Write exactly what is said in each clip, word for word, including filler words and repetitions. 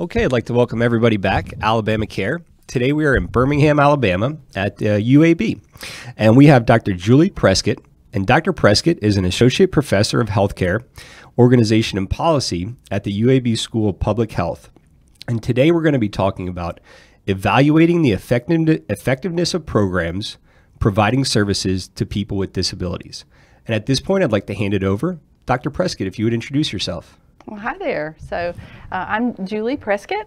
Okay, I'd like to welcome everybody back, Alabama Care. Today we are in Birmingham, Alabama at uh, U A B, and we have Doctor Julie Preskitt. And Doctor Preskitt is an Associate Professor of Healthcare, Organization and Policy at the U A B School of Public Health. And today we're going to be talking about evaluating the effectiveness of programs providing services to people with disabilities. And at this point, I'd like to hand it over. Doctor Preskitt, if you would introduce yourself. Well, hi there. So uh, I'm Julie Preskitt,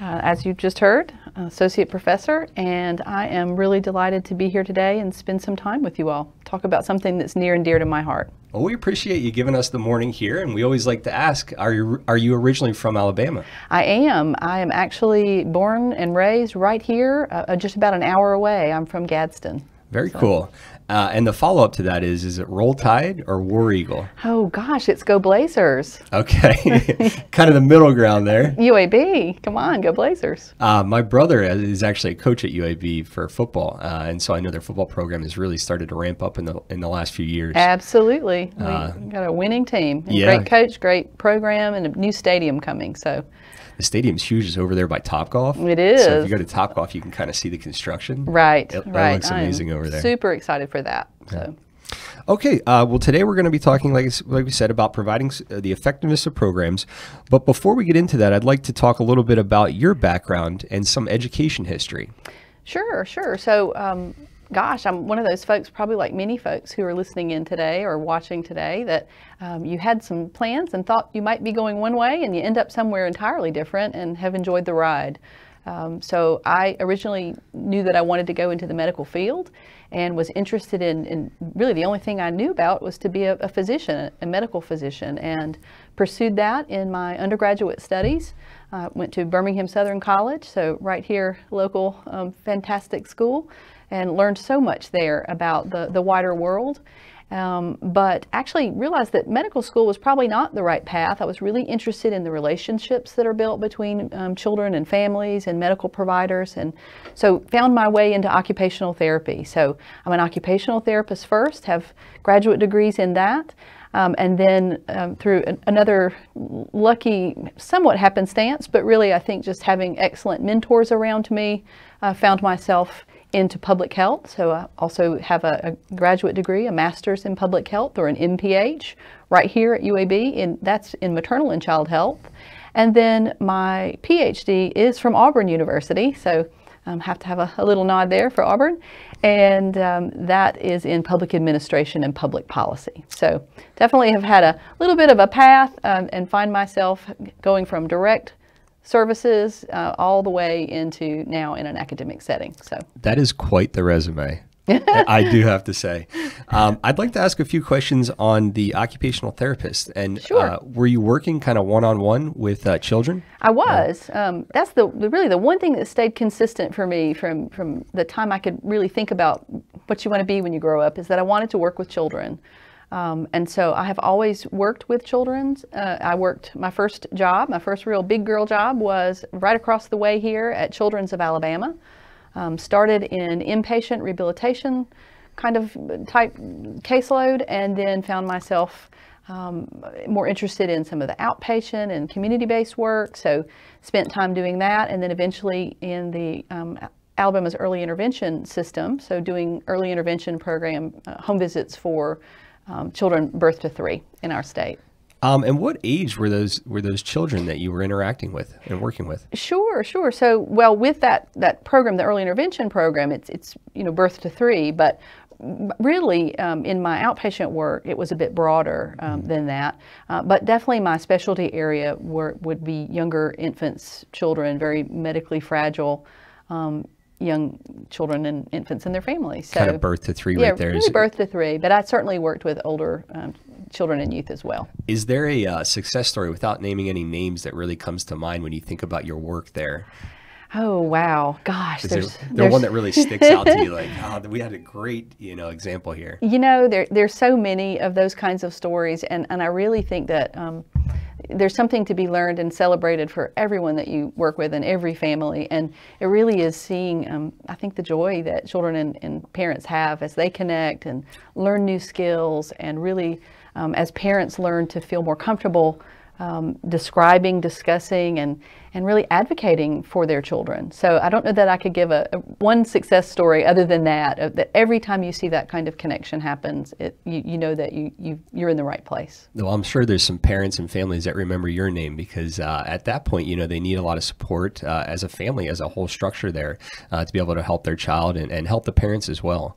uh, as you just heard, Associate Professor, and I am really delighted to be here today and spend some time with you all, talk about something that's near and dear to my heart. Well, we appreciate you giving us the morning here, and we always like to ask, are you, are you originally from Alabama? I am. I am actually born and raised right here, uh, just about an hour away. I'm from Gadsden. Very so. Cool. Uh, and the follow-up to that is, is it Roll Tide or War Eagle? Oh, gosh, it's Go Blazers. Okay. Kind of the middle ground there. U A B. Come on, go Blazers. Uh, my brother is actually a coach at U A B for football, uh, and so I know their football program has really started to ramp up in the, in the last few years. Absolutely. Uh, We've got a winning team. Yeah. Great coach, great program, and a new stadium coming. So the stadium's huge. It's over there by Topgolf. It is. So if you go to Topgolf, you can kind of see the construction. Right, it, right. It looks amazing I'm over there. Super excited for for that. So. Okay, uh, well today we're going to be talking, like, like we said, about providing the effectiveness of programs. But before we get into that, I'd like to talk a little bit about your background and some education history. Sure, sure. So, um, gosh, I'm one of those folks, probably like many folks who are listening in today or watching today, that um, you had some plans and thought you might be going one way and you end up somewhere entirely different and have enjoyed the ride. Um, so I originally knew that I wanted to go into the medical field and was interested in, in really the only thing I knew about was to be a, a physician, a medical physician, and pursued that in my undergraduate studies. I uh, went to Birmingham Southern College, so right here, local, um, fantastic school, and learned so much there about the, the wider world. Um, but actually realized that medical school was probably not the right path. I was really interested in the relationships that are built between um, children and families and medical providers, and so found my way into occupational therapy. So I'm an occupational therapist first, have graduate degrees in that, um, and then um, through an, another lucky, somewhat happenstance, but really I think just having excellent mentors around me, uh, found myself into public health. So I also have a, a graduate degree, a master's in public health, or an M P H, right here at U A B, and that's in maternal and child health. And then my PhD is from Auburn University, so I um, have to have a, a little nod there for Auburn, and um, that is in public administration and public policy. So definitely have had a little bit of a path, um, and find myself going from direct services uh, all the way into now in an academic setting. So that is quite the resume. I do have to say. Um, I'd like to ask a few questions on the occupational therapist. And sure. uh, were you working kind of one-on-one with uh, children? I was. Uh, um, that's the really the one thing that stayed consistent for me from, from the time I could really think about what you want to be when you grow up, is that I wanted to work with children. Um, and so I have always worked with children. Uh, I worked, my first job, my first real big girl job was right across the way here at Children's of Alabama. Um, started in inpatient rehabilitation kind of type caseload, and then found myself um, more interested in some of the outpatient and community-based work. So spent time doing that, and then eventually in the um, Alabama's early intervention system. So doing early intervention program uh, home visits for Um, children birth to three in our state. Um, and what age were those were those children that you were interacting with and working with? Sure, sure. So, well, with that that program, the early intervention program, it's it's you know birth to three, but really um, in my outpatient work, it was a bit broader um, mm-hmm. than that. Uh, but definitely my specialty area were, would be younger infants, children, very medically fragile. Um, young children and infants and their families. So, kind of birth to three yeah, right there. Yeah, really birth to three, but I certainly worked with older um, children and youth as well. Is there a uh, success story, without naming any names, that really comes to mind when you think about your work there? Oh, wow. Gosh. There's, there, there's, there's one that really sticks out to you, like, oh, we had a great, you know, example here. You know, there, there's so many of those kinds of stories, and, and I really think that um, there's something to be learned and celebrated for everyone that you work with and every family. And it really is seeing, um, I think, the joy that children and, and parents have as they connect and learn new skills, and really um, as parents learn to feel more comfortable um, describing, discussing, and, and really advocating for their children. So I don't know that I could give a, a one success story other than that, uh, that every time you see that kind of connection happens, it, you, you know that you, you, you're in the right place. Well, I'm sure there's some parents and families that remember your name because uh, at that point, you know, they need a lot of support uh, as a family, as a whole structure there uh, to be able to help their child and, and help the parents as well.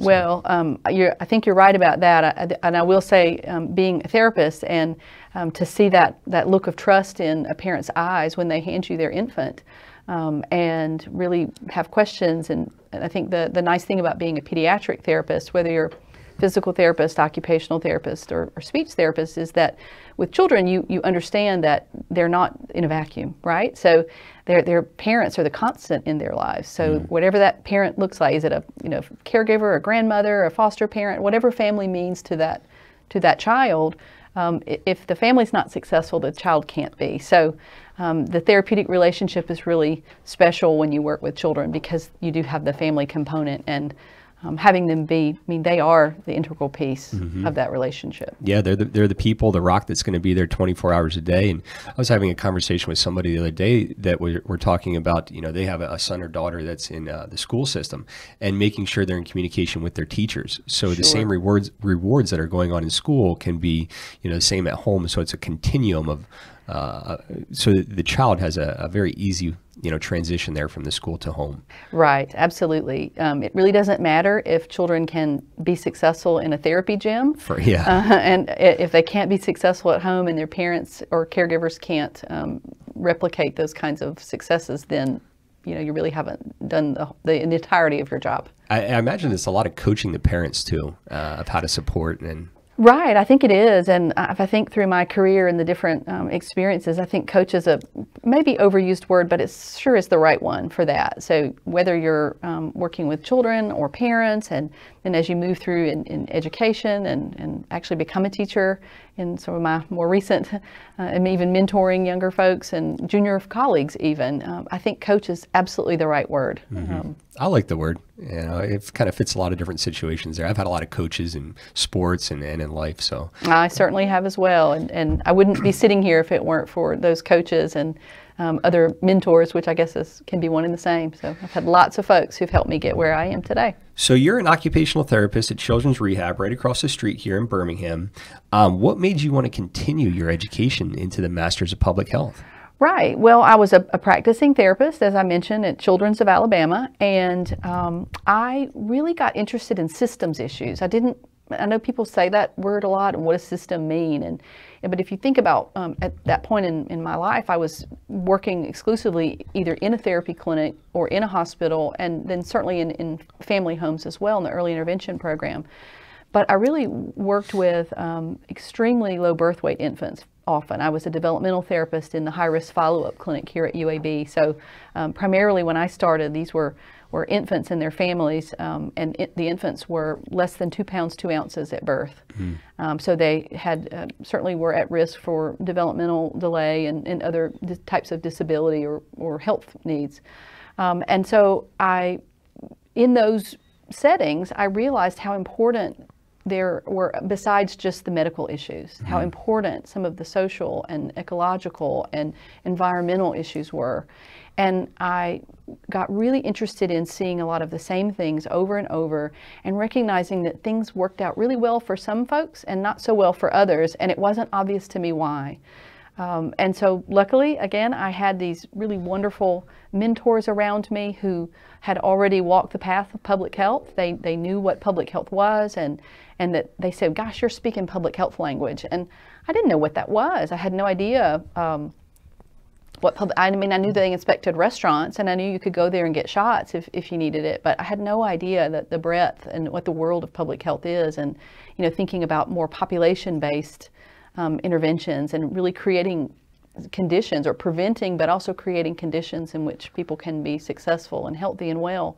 So. Well, um, you're, I think you're right about that. I, and I will say um, being a therapist and um, to see that, that look of trust in a parent's eyes when they hand you their infant um, and really have questions. And, and I think the, the nice thing about being a pediatric therapist, whether you're a physical therapist, occupational therapist, or, or speech therapist, is that with children, you, you understand that they're not in a vacuum, right? So Their, their parents are the constant in their lives. So mm. whatever that parent looks like, is it a you know caregiver, a grandmother, a foster parent, whatever family means to that to that child, um, if the family's not successful, the child can't be. So um, the therapeutic relationship is really special when you work with children because you do have the family component and Um, having them be, I mean, they are the integral piece mm-hmm. of that relationship. Yeah, they're the, they're the people, the rock that's going to be there twenty-four hours a day. And I was having a conversation with somebody the other day that we're, we're talking about, you know, they have a son or daughter that's in uh, the school system and making sure they're in communication with their teachers. So sure. the same rewards, rewards that are going on in school can be, you know, the same at home. So it's a continuum of, uh, so the child has a, a very easy you know, transition there from the school to home. Right, absolutely. Um, it really doesn't matter if children can be successful in a therapy gym. For, yeah. Uh, and if they can't be successful at home and their parents or caregivers can't um, replicate those kinds of successes, then you know, you really haven't done the, the entirety of your job. I, I imagine it's a lot of coaching the parents too, uh, of how to support and... Right, I think it is, and I think through my career and the different um, experiences, I think coach is a maybe overused word, but it sure is the right one for that. So whether you're um, working with children or parents, and then as you move through in, in education and, and actually become a teacher in some of my more recent, uh, and even mentoring younger folks and junior colleagues even, um, I think coach is absolutely the right word. Mm-hmm. um, I like the word. You know, it kind of fits a lot of different situations there. I've had a lot of coaches in sports and, and in life, so. I certainly have as well, and, and I wouldn't be sitting here if it weren't for those coaches and um, other mentors, which I guess is, can be one and the same. So I've had lots of folks who've helped me get where I am today. So you're an occupational therapist at Children's Rehab right across the street here in Birmingham. Um, what made you want to continue your education into the Masters of Public Health? Right. Well, I was a, a practicing therapist, as I mentioned, at Children's of Alabama, and um, I really got interested in systems issues. I didn't, I know people say that word a lot, and what does system mean? And, and but if you think about um, at that point in, in my life, I was working exclusively either in a therapy clinic or in a hospital, and then certainly in, in family homes as well in the early intervention program. But I really worked with um, extremely low birth weight infants. Often. I was a developmental therapist in the high-risk follow-up clinic here at U A B. So um, primarily when I started, these were, were infants and their families, um, and it, the infants were less than two pounds, two ounces at birth. Mm. Um, so they had uh, certainly were at risk for developmental delay and, and other types of disability or, or health needs. Um, and so I, in those settings, I realized how important there were, besides just the medical issues, mm-hmm. how important some of the social and ecological and environmental issues were. And I got really interested in seeing a lot of the same things over and over and recognizing that things worked out really well for some folks and not so well for others, and it wasn't obvious to me why. Um, and so luckily, again, I had these really wonderful mentors around me who had already walked the path of public health. They, they knew what public health was, and, and that they said, gosh, you're speaking public health language. And I didn't know what that was. I had no idea um, what public, I mean, I knew they inspected restaurants, and I knew you could go there and get shots if, if you needed it, but I had no idea that the breadth and what the world of public health is, and, you know, thinking about more population-based Um, interventions and really creating conditions or preventing, but also creating conditions in which people can be successful and healthy and well.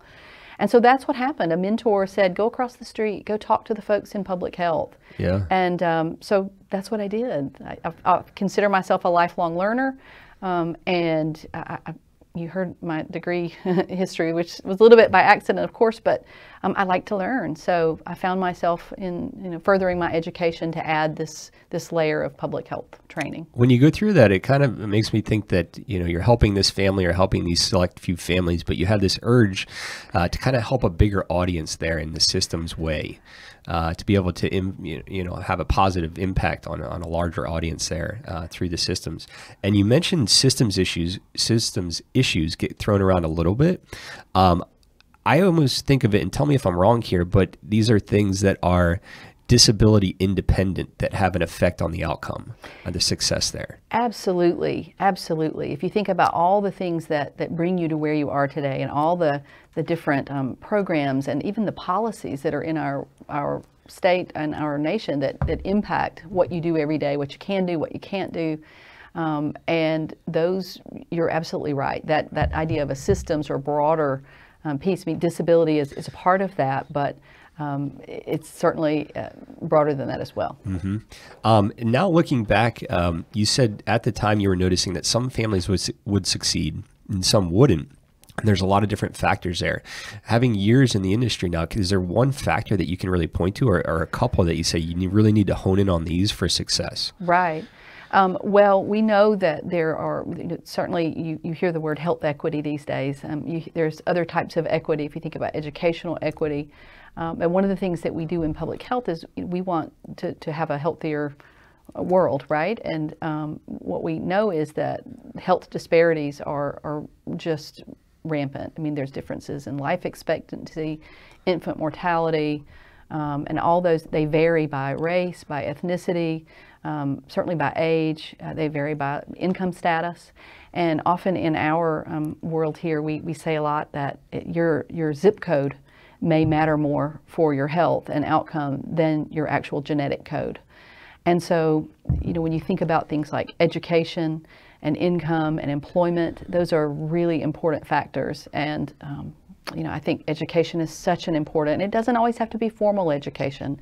And so that's what happened. A mentor said, go across the street, go talk to the folks in public health. Yeah. And um, so that's what I did. I, I, I consider myself a lifelong learner. Um, and I, I, you heard my degree history, which was a little bit by accident, of course, but um, I like to learn. So I found myself in you know, furthering my education to add this, this layer of public health. training. When you go through that, it kind of makes me think that, you know, you're helping this family or helping these select few families, but you have this urge uh, to kind of help a bigger audience there in the system's way, uh, to be able to, im you know, have a positive impact on, on a larger audience there uh, through the systems. And you mentioned systems issues, systems issues get thrown around a little bit. Um, I almost think of it, and tell me if I'm wrong here, but these are things that are disability independent that have an effect on the outcome and the success there. Absolutely, absolutely. If you think about all the things that, that bring you to where you are today, and all the, the different um, programs and even the policies that are in our, our state and our nation that, that impact what you do every day, what you can do, what you can't do, um, and those, you're absolutely right. That, that idea of a systems or broader um, piece, I mean, disability is, is a part of that, but Um, it's certainly uh, broader than that as well. Mm-hmm. um, now looking back, um, you said at the time you were noticing that some families would, su would succeed and some wouldn't. And there's a lot of different factors there. Having years in the industry now, is there one factor that you can really point to, or, or a couple that you say you really need to hone in on these for success? Right. Um, well, we know that there are, certainly you, you hear the word health equity these days. Um, you, there's other types of equity if you think about educational equity. Um, and one of the things that we do in public health is we want to, to have a healthier world, right? And um, what we know is that health disparities are, are just rampant. I mean, there's differences in life expectancy, infant mortality, um, and all those, they vary by race, by ethnicity, um, certainly by age, uh, they vary by income status. And often in our um, world here, we, we say a lot that your, your zip code may matter more for your health and outcome than your actual genetic code. And so, you know, when you think about things like education and income and employment, those are really important factors. And, um, you know, I think education is such an important, and it doesn't always have to be formal education.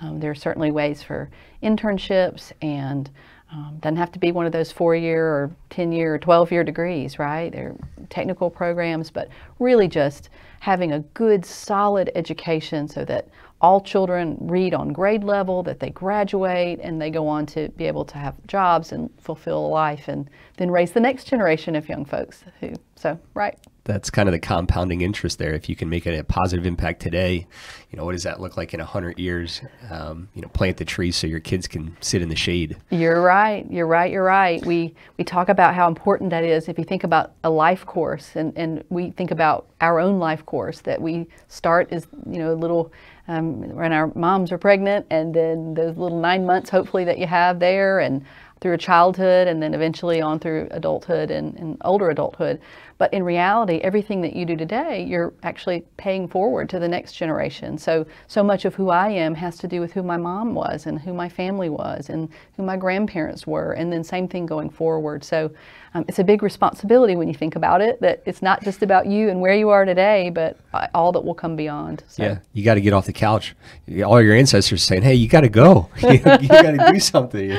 Um, there are certainly ways for internships, and um, doesn't have to be one of those four-year or ten-year or twelve-year degrees, right? They're technical programs, but really just having a good, solid education so that all children read on grade level, that they graduate, and they go on to be able to have jobs and fulfill life, and then raise the next generation of young folks who, so, right. That's kind of the compounding interest there. If you can make a positive impact today, you know, what does that look like in a hundred years? Um, you know, plant the trees so your kids can sit in the shade. You're right. You're right. You're right. We, we talk about how important that is. If you think about a life course, and, and we think about our own life course that we start as, you know, a little, um, when our moms are pregnant, and then those little nine months, hopefully, that you have there, and through childhood, and then eventually on through adulthood and, and older adulthood. But in reality, everything that you do today, you're actually paying forward to the next generation. So, so much of who I am has to do with who my mom was, and who my family was, and who my grandparents were, and then same thing going forward. So um, it's a big responsibility when you think about it, that it's not just about you and where you are today, but all that will come beyond. So. Yeah, you got to get off the couch. All your ancestors saying, hey, you got to go. you got to do something.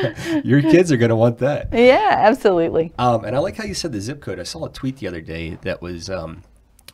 Your kids are going to want that. Yeah, absolutely. Um, and I like how you said the zip code. I saw a tweet the other day that was um,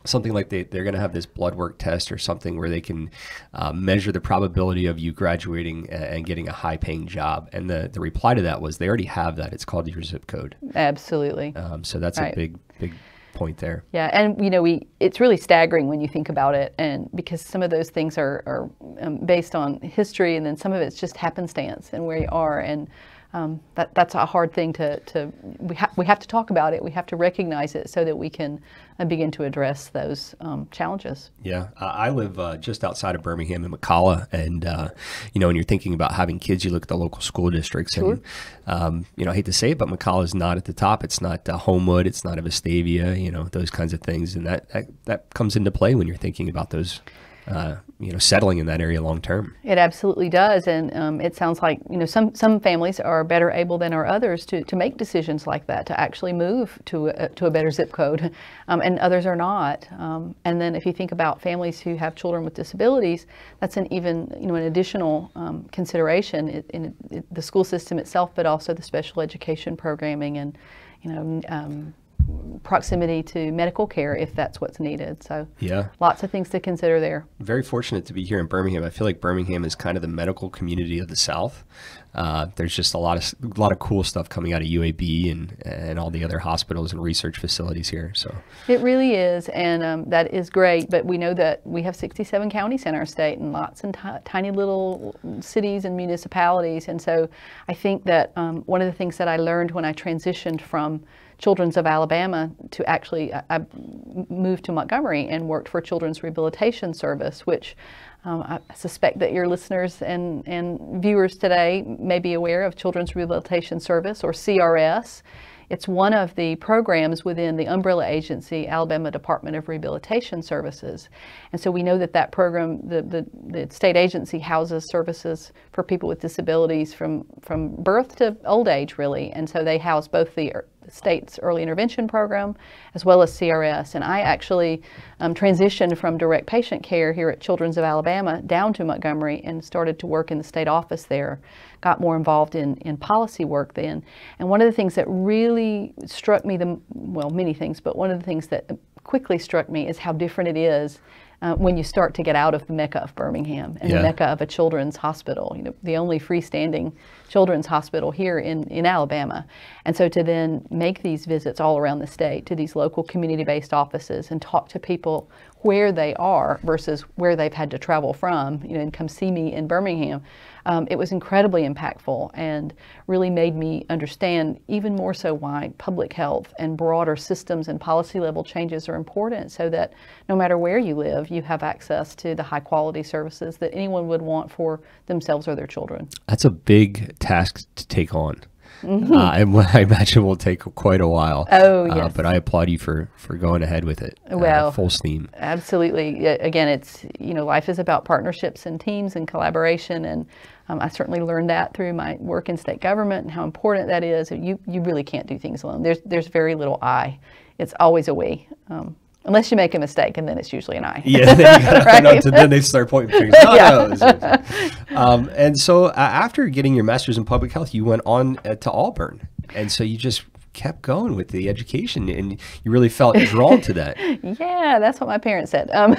something like they, they're going to have this blood work test or something where they can uh, measure the probability of you graduating and getting a high-paying job. And the, the reply to that was they already have that. It's called your zip code. Absolutely. Um, so that's right. A big, big point there. Yeah, and you know, we it's really staggering when you think about it, and because some of those things are, are um, based on history, and then some of it's just happenstance and where you are. And Um, that, that's a hard thing to, to we, ha we have to talk about it. We have to recognize it so that we can uh, begin to address those um, challenges. Yeah. Uh, I live uh, just outside of Birmingham in McCalla. And, uh, you know, when you're thinking about having kids, you look at the local school districts. Sure. And, um, you know, I hate to say it, but McCalla is not at the top. It's not uh, Homewood. It's not a Vestavia, you know, those kinds of things. And that, that, that comes into play when you're thinking about those Uh, you know, settling in that area long term. It absolutely does, and um, it sounds like, you know, some some families are better able than are others to to make decisions like that, to actually move to a, to a better zip code, um, and others are not. Um, and then if you think about families who have children with disabilities, that's an even, you know, an additional um, consideration in, in, in the school system itself, but also the special education programming, and you know. Um, proximity to medical care if that's what's needed. So yeah, lots of things to consider there. Very fortunate to be here in Birmingham. I feel like Birmingham is kind of the medical community of the South. uh, there's just a lot of a lot of cool stuff coming out of U A B and and all the other hospitals and research facilities here. So it really is, and um, that is great. But we know that we have sixty-seven counties in our state and lots and tiny little cities and municipalities. And so I think that um, one of the things that I learned when I transitioned from Children's of Alabama to actually, I moved to Montgomery and worked for Children's Rehabilitation Service, which um, I suspect that your listeners and, and viewers today may be aware of Children's Rehabilitation Service, or C R S. It's one of the programs within the umbrella agency, Alabama Department of Rehabilitation Services. And so we know that that program, the, the, the state agency houses services for people with disabilities from, from birth to old age, really. And so they house both the state's early intervention program as well as C R S. And I actually um, transitioned from direct patient care here at Children's of Alabama down to Montgomery and started to work in the state office there. Got more involved in, in policy work then. And one of the things that really struck me, the, well, many things, but one of the things that quickly struck me is how different it is uh, when you start to get out of the mecca of Birmingham and yeah. the mecca of a children's hospital, you know, the only freestanding children's hospital here in, in Alabama. And so to then make these visits all around the state to these local community-based offices and talk to people where they are versus where they've had to travel from, you know, and come see me in Birmingham. Um, it was incredibly impactful and really made me understand even more so why public health and broader systems and policy level changes are important, so that no matter where you live, you have access to the high quality services that anyone would want for themselves or their children. That's a big task to take on. Mm-hmm. uh, and what I imagine will take quite a while. Oh, yes. Uh, but I applaud you for, for going ahead with it. Well, uh, full steam. Absolutely. Again, it's, you know, life is about partnerships and teams and collaboration. And um, I certainly learned that through my work in state government and how important that is. You, you really can't do things alone. There's, there's very little I. It's always a we. Um, Unless you make a mistake, and then it's usually an I. Yeah, then, you gotta, right? no, to, then they start pointing fingers. Oh, yeah. no, um, and so uh, after getting your master's in public health, you went on uh, to Auburn. And so you just kept going with the education, and you really felt drawn to that. Yeah, that's what my parents said. Um,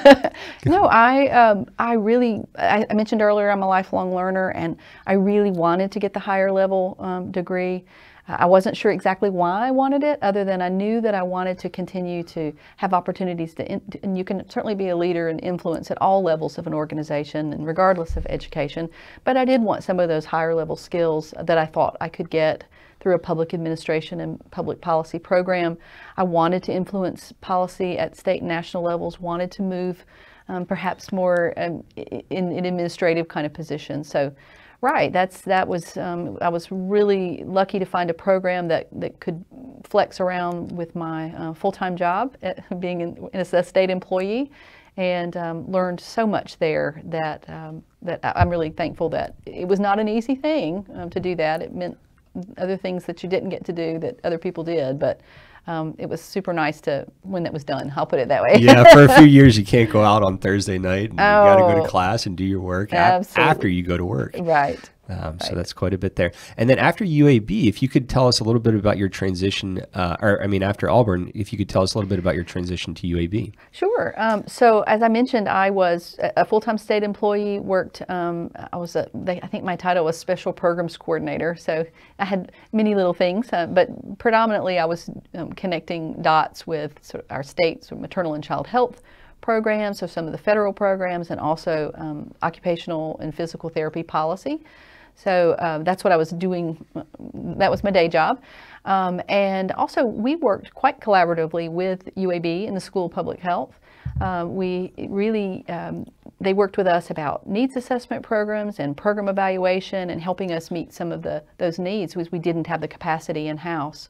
no, I, um, I really, I, I mentioned earlier, I'm a lifelong learner, and I really wanted to get the higher level um, degree. I wasn't sure exactly why I wanted it, other than I knew that I wanted to continue to have opportunities to, in, and you can certainly be a leader and influence at all levels of an organization and regardless of education, but I did want some of those higher level skills that I thought I could get through a public administration and public policy program. I wanted to influence policy at state and national levels, wanted to move um, perhaps more um, in an administrative kind of position. So. Right, that's that was um, I was really lucky to find a program that that could flex around with my uh, full-time job at being an, as a state employee, and um, learned so much there that um, that I'm really thankful that it was not an easy thing um, to do that. It meant other things that you didn't get to do that other people did, but. Um, it was super nice to when that was done. I'll put it that way. Yeah, for a few years you can't go out on Thursday night. And oh, you got to go to class and do your work after you go to work. Right. Um, right. So that's quite a bit there. And then after U A B, if you could tell us a little bit about your transition, uh, or I mean after Auburn, if you could tell us a little bit about your transition to U A B. Sure. Um, so as I mentioned, I was a full-time state employee. Worked. Um, I was. A, they, I think my title was special programs coordinator. So I had many little things, uh, but predominantly I was. Um, connecting dots with sort of our state's maternal and child health programs, so some of the federal programs, and also um, occupational and physical therapy policy. So uh, that's what I was doing. That was my day job. Um, and also we worked quite collaboratively with U A B and the School of Public Health. Uh, we really, um, they worked with us about needs assessment programs and program evaluation and helping us meet some of the those needs, because we didn't have the capacity in-house.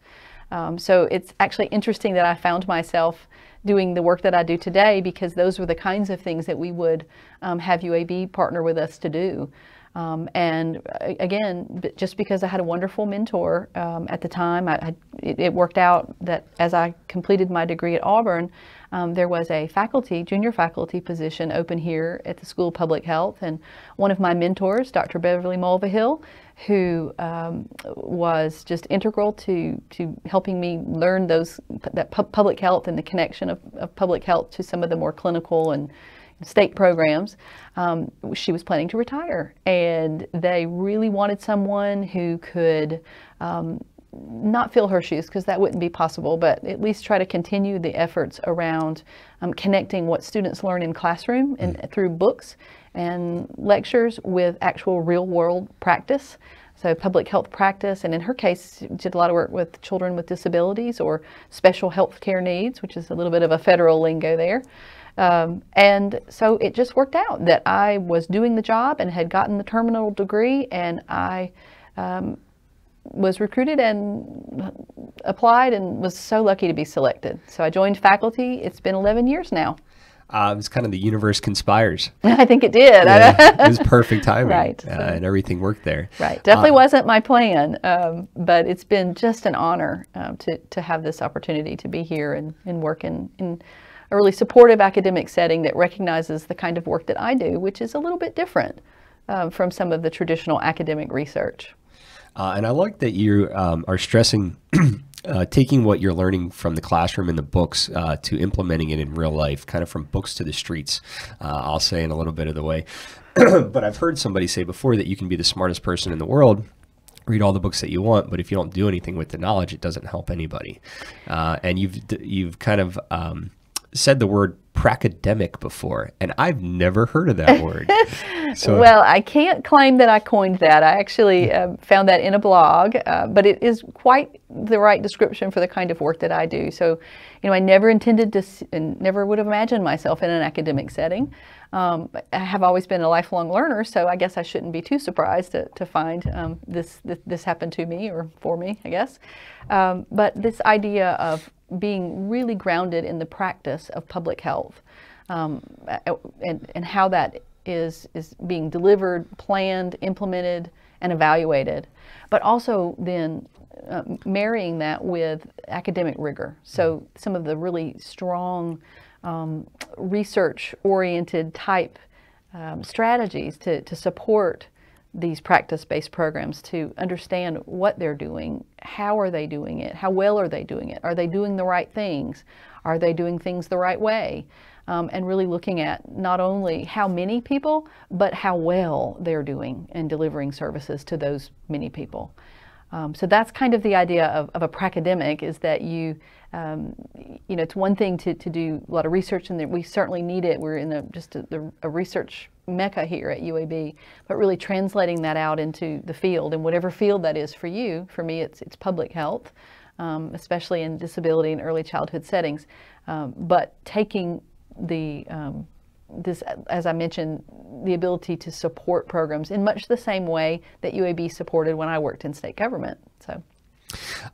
Um, so it's actually interesting that I found myself doing the work that I do today, because those were the kinds of things that we would um, have U A B partner with us to do. Um, and again, just because I had a wonderful mentor um, at the time, I, I, it, it worked out that as I completed my degree at Auburn, um, there was a faculty, junior faculty position open here at the School of Public Health. And one of my mentors, Doctor Beverly Mulvihill, who um, was just integral to, to helping me learn those that pu public health and the connection of, of public health to some of the more clinical and state programs, um, she was planning to retire, and they really wanted someone who could um, not fill her shoes, because that wouldn't be possible, but at least try to continue the efforts around um, connecting what students learn in classroom and mm. through books and lectures with actual real-world practice. So public health practice, and in her case, did a lot of work with children with disabilities or special health care needs, which is a little bit of a federal lingo there. Um, and so it just worked out that I was doing the job and had gotten the terminal degree, and I um, was recruited and applied and was so lucky to be selected. So I joined faculty. It's been eleven years now. Uh, it was kind of the universe conspires. I think it did. Yeah, it was perfect timing, right, so. uh, and everything worked there. Right. Definitely uh, wasn't my plan, um, but it's been just an honor um, to, to have this opportunity to be here and, and work in, in a really supportive academic setting that recognizes the kind of work that I do, which is a little bit different uh, from some of the traditional academic research. Uh, and I like that you um, are stressing Uh, taking what you're learning from the classroom and the books uh, to implementing it in real life, kind of from books to the streets, uh, I'll say in a little bit of the way. But I've heard somebody say before that you can be the smartest person in the world, read all the books that you want, but if you don't do anything with the knowledge, it doesn't help anybody. Uh, and you've, you've kind of um, said the word pracademic before, and I've never heard of that word. So. Well, I can't claim that I coined that. I actually uh, found that in a blog, uh, but it is quite the right description for the kind of work that I do. So, you know, I never intended to, and never would have imagined myself in an academic setting. Um, I have always been a lifelong learner, so I guess I shouldn't be too surprised to, to find um, this, this, this happened to me, or for me, I guess. Um, but this idea of being really grounded in the practice of public health um, and, and how that is, is being delivered, planned, implemented, and evaluated, but also then uh, marrying that with academic rigor. So some of the really strong um, research-oriented type um, strategies to, to support these practice-based programs, to understand what they're doing, how are they doing it, how well are they doing it, are they doing the right things, are they doing things the right way, um, and really looking at not only how many people, but how well they're doing and delivering services to those many people. Um, so that's kind of the idea of, of a pracademic, is that you, um, you know, it's one thing to, to do a lot of research, and that we certainly need it. We're in a, just a, a research mecca here at U A B, but really translating that out into the field, and whatever field that is for you. For me, it's, it's public health, um, especially in disability and early childhood settings, um, but taking the, um, this, as I mentioned, the ability to support programs in much the same way that U A B supported when I worked in state government. So,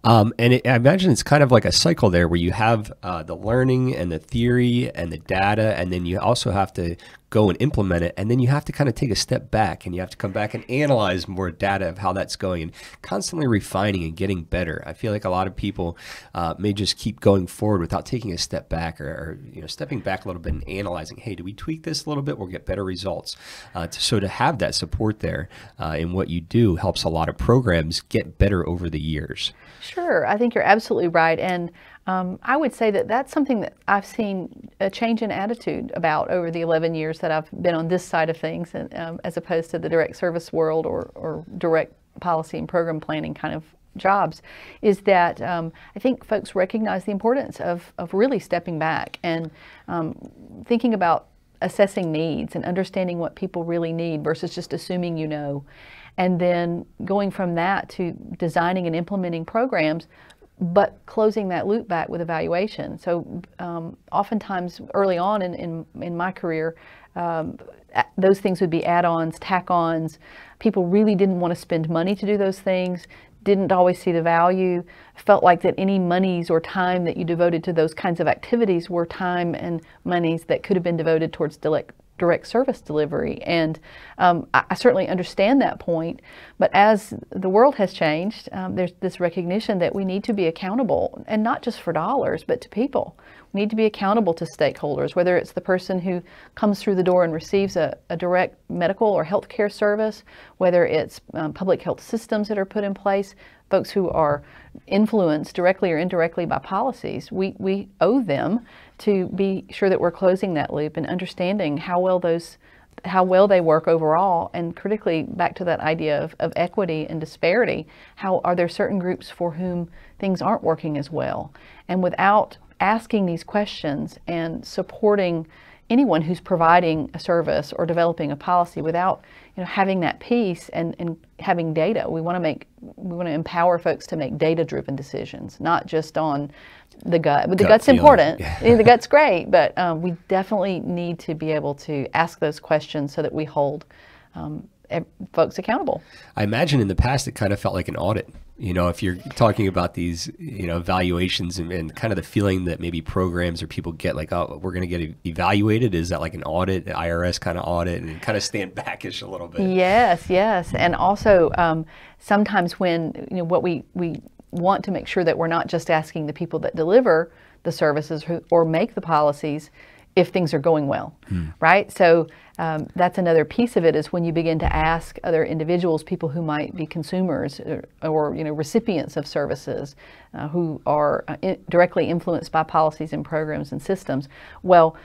um, and it, I imagine it's kind of like a cycle there, where you have uh, the learning and the theory and the data, and then you also have to go and implement it, and then you have to kind of take a step back, and you have to come back and analyze more data of how that's going, and constantly refining and getting better. I feel like a lot of people uh, may just keep going forward without taking a step back, or, or you know, stepping back a little bit and analyzing, hey, do we tweak this a little bit? We'll get better results. Uh, to, so to have that support there uh, in what you do helps a lot of programs get better over the years. Sure. I think you're absolutely right. And Um, I would say that that's something that I've seen a change in attitude about over the eleven years that I've been on this side of things, and, um, as opposed to the direct service world, or, or direct policy and program planning kind of jobs, is that um, I think folks recognize the importance of, of really stepping back and um, thinking about assessing needs and understanding what people really need versus just assuming you know, and then going from that to designing and implementing programs, but closing that loop back with evaluation. So um, oftentimes early on in, in, in my career, um, those things would be add-ons, tack-ons. People really didn't want to spend money to do those things, didn't always see the value, felt like that any monies or time that you devoted to those kinds of activities were time and monies that could have been devoted towards direct, direct service delivery. And um, I, I certainly understand that point, but as the world has changed, um, there's this recognition that we need to be accountable, and not just for dollars, but to people. We need to be accountable to stakeholders, whether it's the person who comes through the door and receives a, a direct medical or health care service, whether it's um, public health systems that are put in place, folks who are influenced directly or indirectly by policies, we, we owe them to be sure that we're closing that loop and understanding how well those, how well they work overall, and critically back to that idea of, of equity and disparity. How are there certain groups for whom things aren't working as well? And without asking these questions and supporting anyone who's providing a service or developing a policy, without you know having that piece and, and having data, we want to make we want to empower folks to make data-driven decisions, not just on the gut. But the gut gut's feeling. Important. The gut's great, but um, we definitely need to be able to ask those questions so that we hold um, folks accountable. I imagine in the past it kind of felt like an audit. You know, if you're talking about these, you know, evaluations and, and kind of the feeling that maybe programs or people get, like, oh, we're going to get evaluated. Is that like an audit, an I R S kind of audit, and kind of stand backish a little bit? Yes, yes. And also um, sometimes when, you know, what we, we want to make sure that we're not just asking the people that deliver the services or make the policies if things are going well, hmm. right? So um, that's another piece of it, is when you begin to ask other individuals, people who might be consumers or, or you know, recipients of services, uh, who are uh, in directly influenced by policies and programs and systems. Well,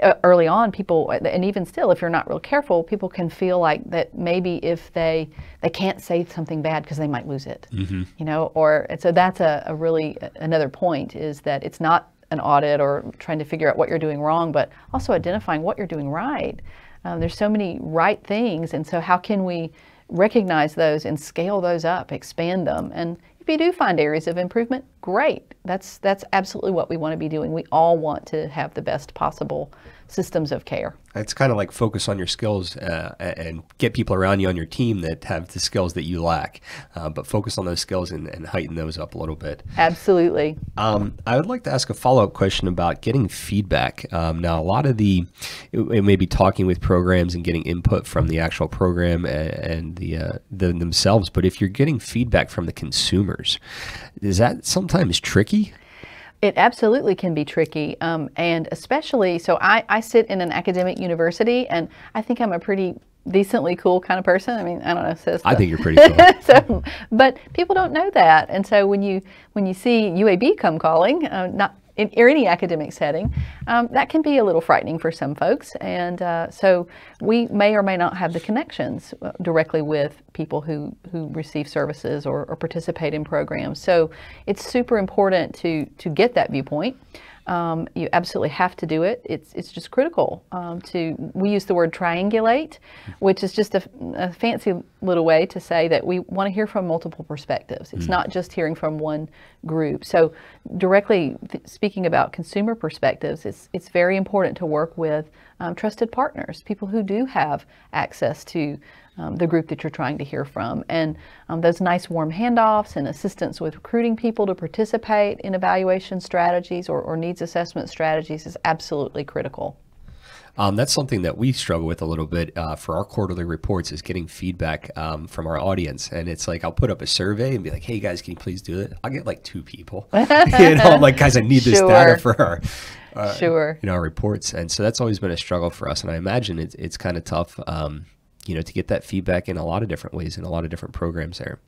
uh, early on, people, and even still, if you're not real careful, people can feel like that maybe if they they can't say something bad because they might lose it, mm-hmm. you know. Or and so that's a, a really another point, is that it's not an audit or trying to figure out what you're doing wrong, but also identifying what you're doing right. Um, there's so many right things, and so how can we recognize those and scale those up, expand them? And if you do find areas of improvement, great. That's, that's absolutely what we want to be doing. We all want to have the best possible systems of care. It's kind of like focus on your skills uh, and get people around you on your team that have the skills that you lack, uh, but focus on those skills and, and heighten those up a little bit. Absolutely. Um, I would like to ask a follow-up question about getting feedback. Um, now, a lot of the, it, it may be talking with programs and getting input from the actual program and, and the, uh, the themselves, but if you're getting feedback from the consumers, is that sometimes tricky? It absolutely can be tricky, um, and especially, so I, I sit in an academic university, and I think I'm a pretty decently cool kind of person. I mean, I don't know, sis. I think you're pretty cool. So, but people don't know that, and so when you when you see U A B come calling, uh, not in or any academic setting, um, that can be a little frightening for some folks, and uh, so we may or may not have the connections directly with people who, who receive services or, or participate in programs. So it's super important to, to get that viewpoint. Um, you absolutely have to do it. It's, it's just critical um, to, we use the word triangulate, which is just a, a fancy little way to say that we want to hear from multiple perspectives. It's mm. not just hearing from one group. So directly th speaking about consumer perspectives, it's, it's very important to work with um, trusted partners, people who do have access to Um, the group that you're trying to hear from. And um, those nice warm handoffs and assistance with recruiting people to participate in evaluation strategies or, or needs assessment strategies is absolutely critical. Um, that's something that we struggle with a little bit uh, for our quarterly reports, is getting feedback um, from our audience. And it's like, I'll put up a survey and be like, hey guys, can you please do it? I'll get like two people. You know, I'm like, guys, I need this sure. data for our, uh, sure. you know, our reports. And so that's always been a struggle for us. And I imagine it's, it's kind of tough um, you know, to get that feedback in a lot of different ways in a lot of different programs there.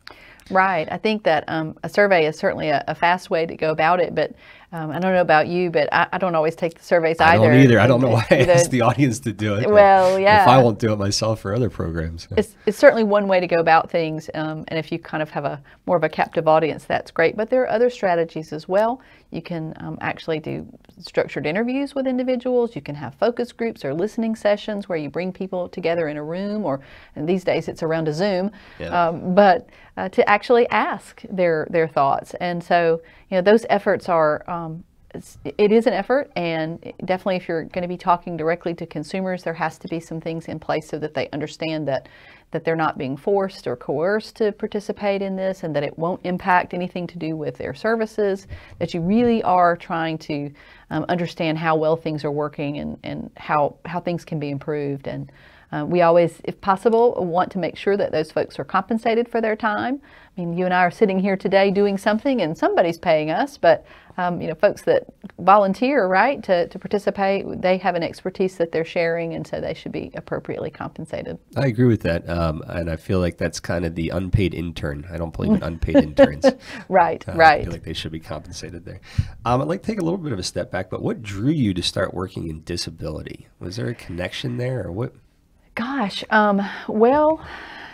Right. I think that um, a survey is certainly a, a fast way to go about it, but um, I don't know about you, but I, I don't always take the surveys either. I don't either. I don't know why I ask the audience to do it. Well, yeah. If I won't do it myself for other programs. It's, it's certainly one way to go about things, um, and if you kind of have a more of a captive audience, that's great. But there are other strategies as well. You can um, actually do structured interviews with individuals. You can have focus groups or listening sessions where you bring people together in a room, or and these days it's around a Zoom. Yeah. Um, but uh, to actually ask their their thoughts, and so you know those efforts are. Um, it's, it is an effort, and definitely if you're going to be talking directly to consumers, there has to be some things in place so that they understand that that they're not being forced or coerced to participate in this, and that it won't impact anything to do with their services, that you really are trying to um, understand how well things are working and, and how, how things can be improved. And uh, we always, if possible, want to make sure that those folks are compensated for their time. I mean, you and I are sitting here today doing something, and somebody's paying us, but um, you know, folks that volunteer, right, to, to participate, they have an expertise that they're sharing, and so they should be appropriately compensated. I agree with that, um, and I feel like that's kind of the unpaid intern. I don't believe in unpaid interns. Right, uh, right. I feel like they should be compensated there. Um, I'd like to take a little bit of a step back, but what drew you to start working in disability? Was there a connection there, or what? Gosh, um, well,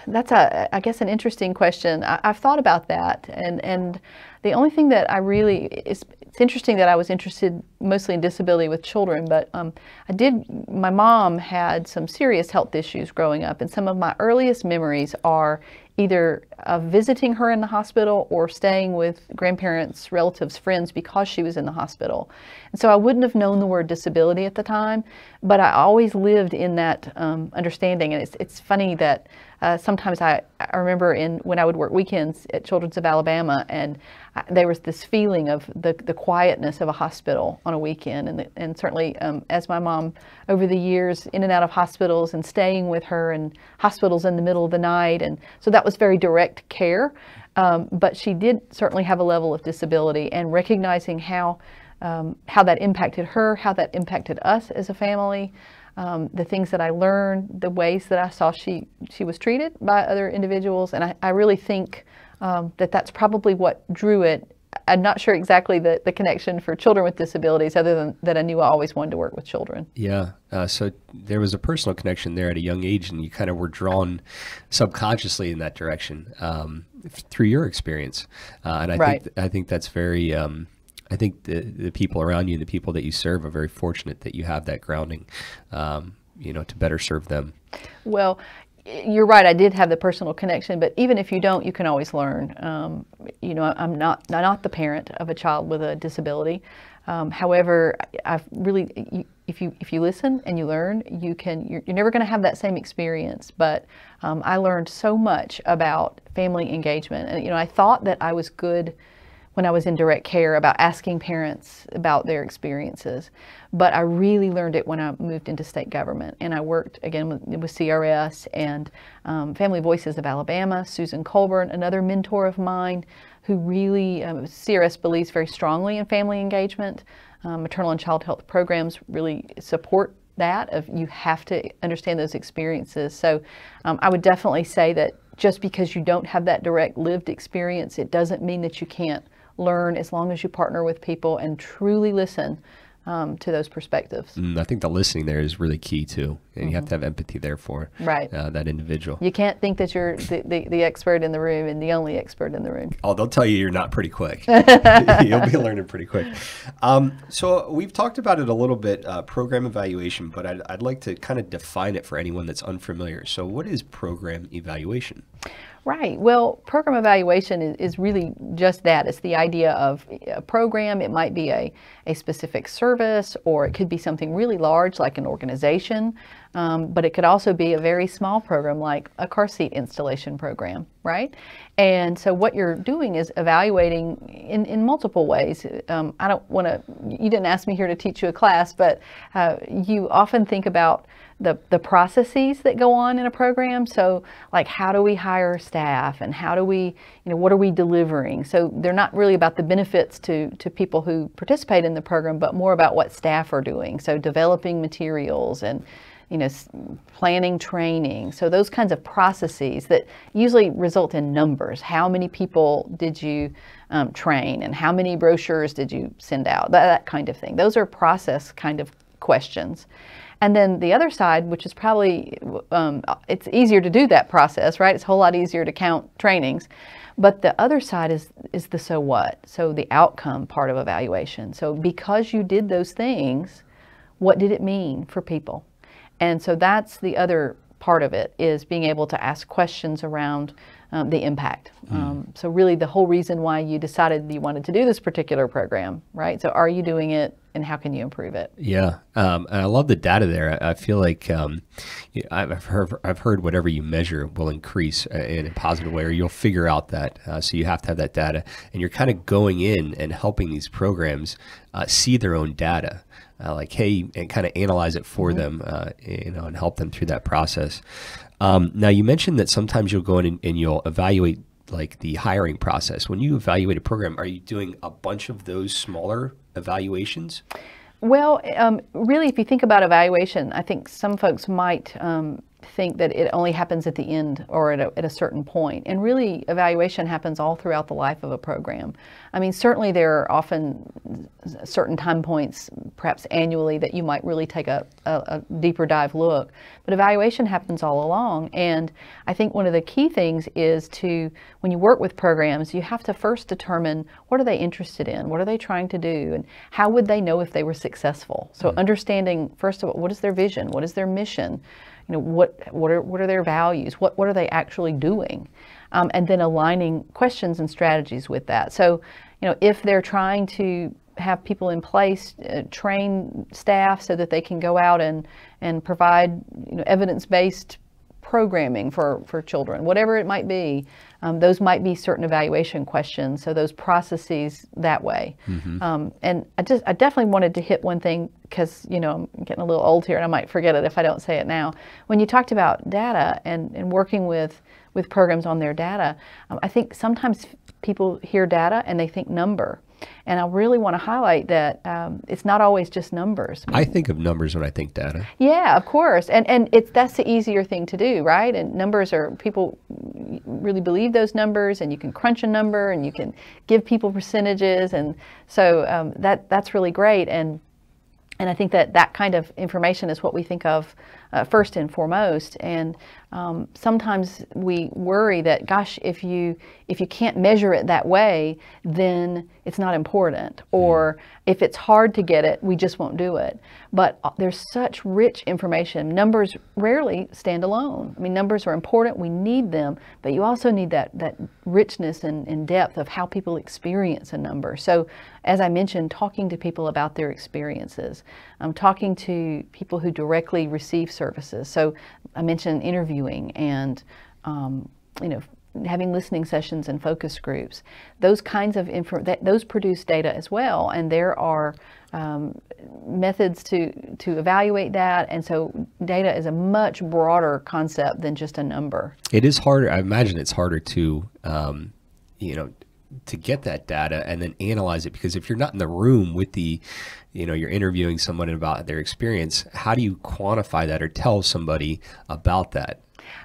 that's, a, I guess, an interesting question. I, I've thought about that, and, and the only thing that I really, it's, it's interesting that I was interested mostly in disability with children, but um, I did, my mom had some serious health issues growing up, and some of my earliest memories are either uh, visiting her in the hospital or staying with grandparents, relatives, friends because she was in the hospital. And so I wouldn't have known the word disability at the time, but I always lived in that um, understanding. And it's, it's funny that uh, sometimes I, I remember in when I would work weekends at Children's of Alabama, and I, there was this feeling of the, the quietness of a hospital on a weekend. And, the, and certainly um, as my mom over the years, in and out of hospitals and staying with her and hospitals in the middle of the night. And so that was very direct care, um, but she did certainly have a level of disability, and recognizing how um, how that impacted her, how that impacted us as a family, um, the things that I learned, the ways that I saw she she was treated by other individuals, and I, I really think um, that that's probably what drew it. I'm not sure exactly the, the connection for children with disabilities, other than that I knew I always wanted to work with children. Yeah, uh, so there was a personal connection there at a young age, and you kind of were drawn subconsciously in that direction um, through your experience. Uh, and I, right. think, I think that's very, um, I think the, the people around you, the people that you serve, are very fortunate that you have that grounding, um, you know, to better serve them. Well, you're right, I did have the personal connection, but even if you don't, you can always learn. Um, you know, I'm not, not the parent of a child with a disability. Um, however, I've really, if you, if you listen and you learn, you can, you're, you're never going to have that same experience, but um, I learned so much about family engagement. And, you know, I thought that I was good when I was in direct care about asking parents about their experiences. But I really learned it when I moved into state government. And I worked, again, with, with C R S and um, Family Voices of Alabama, Susan Colburn, another mentor of mine, who really, um, C R S believes very strongly in family engagement. Um, maternal and child health programs really support that, of you have to understand those experiences. So um, I would definitely say that just because you don't have that direct lived experience, it doesn't mean that you can't learn, as long as you partner with people and truly listen um, to those perspectives. Mm, I think the listening there is really key too, and mm-hmm. you have to have empathy there for right. uh, that individual. You can't think that you're the, the, the expert in the room and the only expert in the room. Oh, they'll tell you you're not pretty quick. You'll be learning pretty quick. Um, so we've talked about it a little bit, uh, program evaluation, but I'd, I'd like to kind of define it for anyone that's unfamiliar. So what is program evaluation? Right. Well, program evaluation is, is really just that. It's the idea of a program. It might be a, a specific service, or it could be something really large like an organization, um, but it could also be a very small program like a car seat installation program, right? And so what you're doing is evaluating in, in multiple ways. Um, I don't want to, you didn't ask me here to teach you a class, but uh, you often think about The, the processes that go on in a program. So like, how do we hire staff, and how do we, you know, what are we delivering? So they're not really about the benefits to, to people who participate in the program, but more about what staff are doing. So developing materials and, you know, planning training. So those kinds of processes that usually result in numbers. How many people did you um, train, and how many brochures did you send out? That, that kind of thing. Those are process kind of questions. And then the other side, which is probably, um, it's easier to do that process, right? It's a whole lot easier to count trainings. But the other side is, is the so what, so the outcome part of evaluation. So because you did those things, what did it mean for people? And so that's the other part of it, is being able to ask questions around um, the impact. Mm. Um, so really the whole reason why you decided you wanted to do this particular program, right? So are you doing it? And how can you improve it? Yeah, um, and I love the data there. I, I feel like um, I've heard I've heard whatever you measure will increase in a positive way, or you'll figure out that. Uh, so you have to have that data, and you're kind of going in and helping these programs uh, see their own data, uh, like hey, and kind of analyze it for mm-hmm. them, uh, you know, and help them through that process. Um, now you mentioned that sometimes you'll go in and, and you'll evaluate like the hiring process. When you evaluate a program, are you doing a bunch of those smaller evaluations? Well, um, really, if you think about evaluation, I think some folks might um, think that it only happens at the end or at a, at a certain point. And really, evaluation happens all throughout the life of a program. I mean, certainly there are often certain time points, perhaps annually, that you might really take a, a, a deeper dive look. But evaluation happens all along. And I think one of the key things is to, when you work with programs, you have to first determine what are they interested in, what are they trying to do, and how would they know if they were successful? Successful. So mm-hmm. understanding, first of all, what is their vision? What is their mission? You know, what what are what are their values? What what are they actually doing? Um, and then aligning questions and strategies with that. So, you know, if they're trying to have people in place, uh, train staff so that they can go out and and provide, you know, evidence-based programming for, for children, whatever it might be, um, those might be certain evaluation questions, so those processes that way. Mm-hmm. um, and I just I definitely wanted to hit one thing, because, you know, I'm getting a little old here and I might forget it if I don't say it now. When you talked about data and, and working with with programs on their data, um, I think sometimes people hear data and they think number. And I really want to highlight that um, it's not always just numbers. I mean, I think of numbers when I think data. Yeah, of course. And and it's that's the easier thing to do, right? And numbers are, people really believe those numbers, and you can crunch a number and you can give people percentages. And so um, that that's really great. And and I think that that kind of information is what we think of uh, first and foremost. And um, sometimes we worry that, gosh, if you if you can't measure it that way, then it's not important. Or if it's hard to get it, we just won't do it. But there's such rich information. Numbers rarely stand alone. I mean, numbers are important. We need them. But you also need that, that richness and, and depth of how people experience a number. So, as I mentioned, talking to people about their experiences. I'm talking to people who directly receive services. So I mentioned interviewing and, um, you know, having listening sessions and focus groups. Those kinds of info, that, those produce data as well, and there are um, methods to, to evaluate that, and so data is a much broader concept than just a number. It is harder, I imagine it's harder to, um, you know, to get that data and then analyze it, because if you're not in the room with the, you know, you're interviewing someone about their experience, how do you quantify that or tell somebody about that?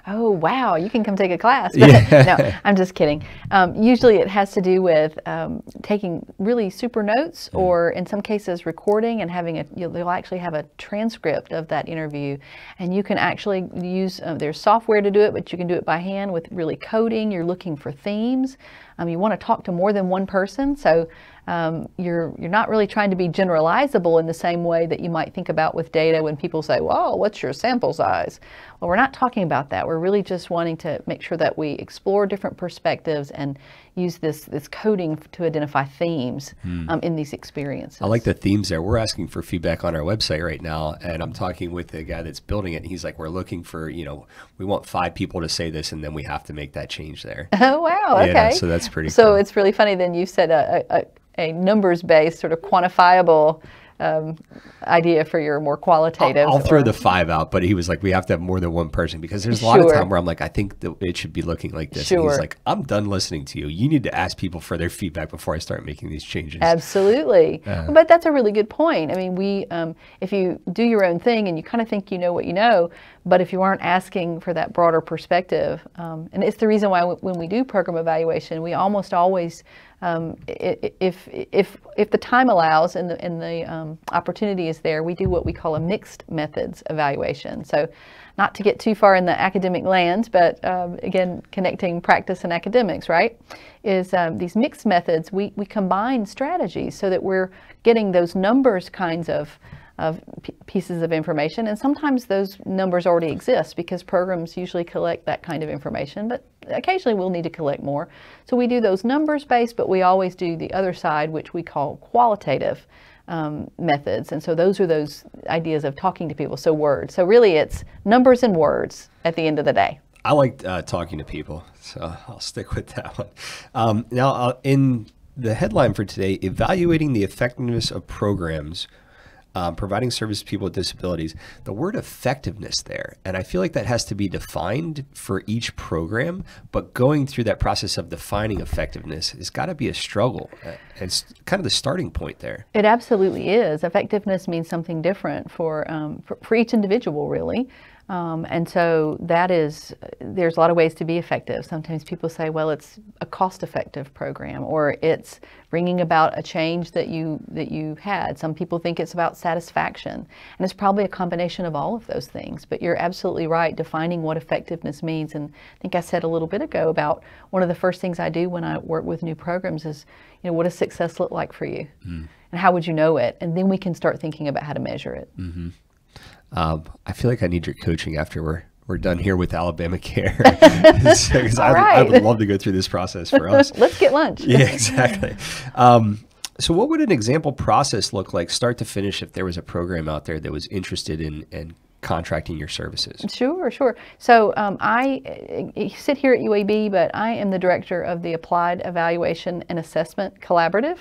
Oh, wow, you can come take a class. Yeah. No, I'm just kidding. Um, usually it has to do with um, taking really super notes, mm. or in some cases recording and having a, you'll, you'll actually have a transcript of that interview. And you can actually use, uh, there's software to do it, but you can do it by hand with really coding. You're looking for themes. Um, you want to talk to more than one person. So um, you're, you're not really trying to be generalizable in the same way that you might think about with data when people say, well, what's your sample size? Well, we're not talking about that. We're really just wanting to make sure that we explore different perspectives and use this, this coding to identify themes hmm. um, in these experiences. I like the themes there. We're asking for feedback on our website right now, and I'm talking with the guy that's building it, and he's like, we're looking for, you know, we want five people to say this, and then we have to make that change there. Oh, wow, okay. Yeah, so that's pretty so cool. It's really funny then you said a, a, a numbers-based sort of quantifiable Um, idea for your more qualitative. I'll, I'll throw the five out, but he was like, we have to have more than one person, because there's a lot sure. of time where I'm like, I think that it should be looking like this. Sure. And he's like, I'm done listening to you. You need to ask people for their feedback before I start making these changes. Absolutely. Uh, but that's a really good point. I mean, we, um, if you do your own thing and you kind of think you know what you know, but if you aren't asking for that broader perspective, um, and it's the reason why when we do program evaluation, we almost always Um, if, if, if the time allows and the, and the um, opportunity is there, we do what we call a mixed methods evaluation. So not to get too far in the academic land, but um, again, connecting practice and academics, right, is um, these mixed methods, we, we combine strategies so that we're getting those numbers kinds of of pieces of information, and sometimes those numbers already exist because programs usually collect that kind of information, but occasionally we'll need to collect more. So we do those numbers based, but we always do the other side, which we call qualitative um, methods, and so those are those ideas of talking to people, so words. So really it's numbers and words at the end of the day. I like uh, talking to people, so I'll stick with that one. Um, now uh, in the headline for today, evaluating the effectiveness of programs, um, providing service to people with disabilities, the word effectiveness there. And I feel like that has to be defined for each program, but going through that process of defining effectiveness has got to be a struggle. It's kind of the starting point there. It absolutely is. Effectiveness means something different for, um, for, for each individual, really. Um, and so that is, there's a lot of ways to be effective. Sometimes people say, well, it's a cost-effective program, or it's bringing about a change that you, that you had. Some people think it's about satisfaction, and it's probably a combination of all of those things. But you're absolutely right, defining what effectiveness means. And I think I said a little bit ago about one of the first things I do when I work with new programs is, you know, what does success look like for you? Mm. And how would you know it? And then we can start thinking about how to measure it. Mm-hmm. Um, I feel like I need your coaching after we're, we're done here with Alabama Care. so, I'd, right. I would love to go through this process for us. Let's get lunch. Yeah, exactly. Um, so what would an example process look like start to finish if there was a program out there that was interested in, in contracting your services? Sure, sure. So um, I, I sit here at U A B, but I am the director of the Applied Evaluation and Assessment Collaborative,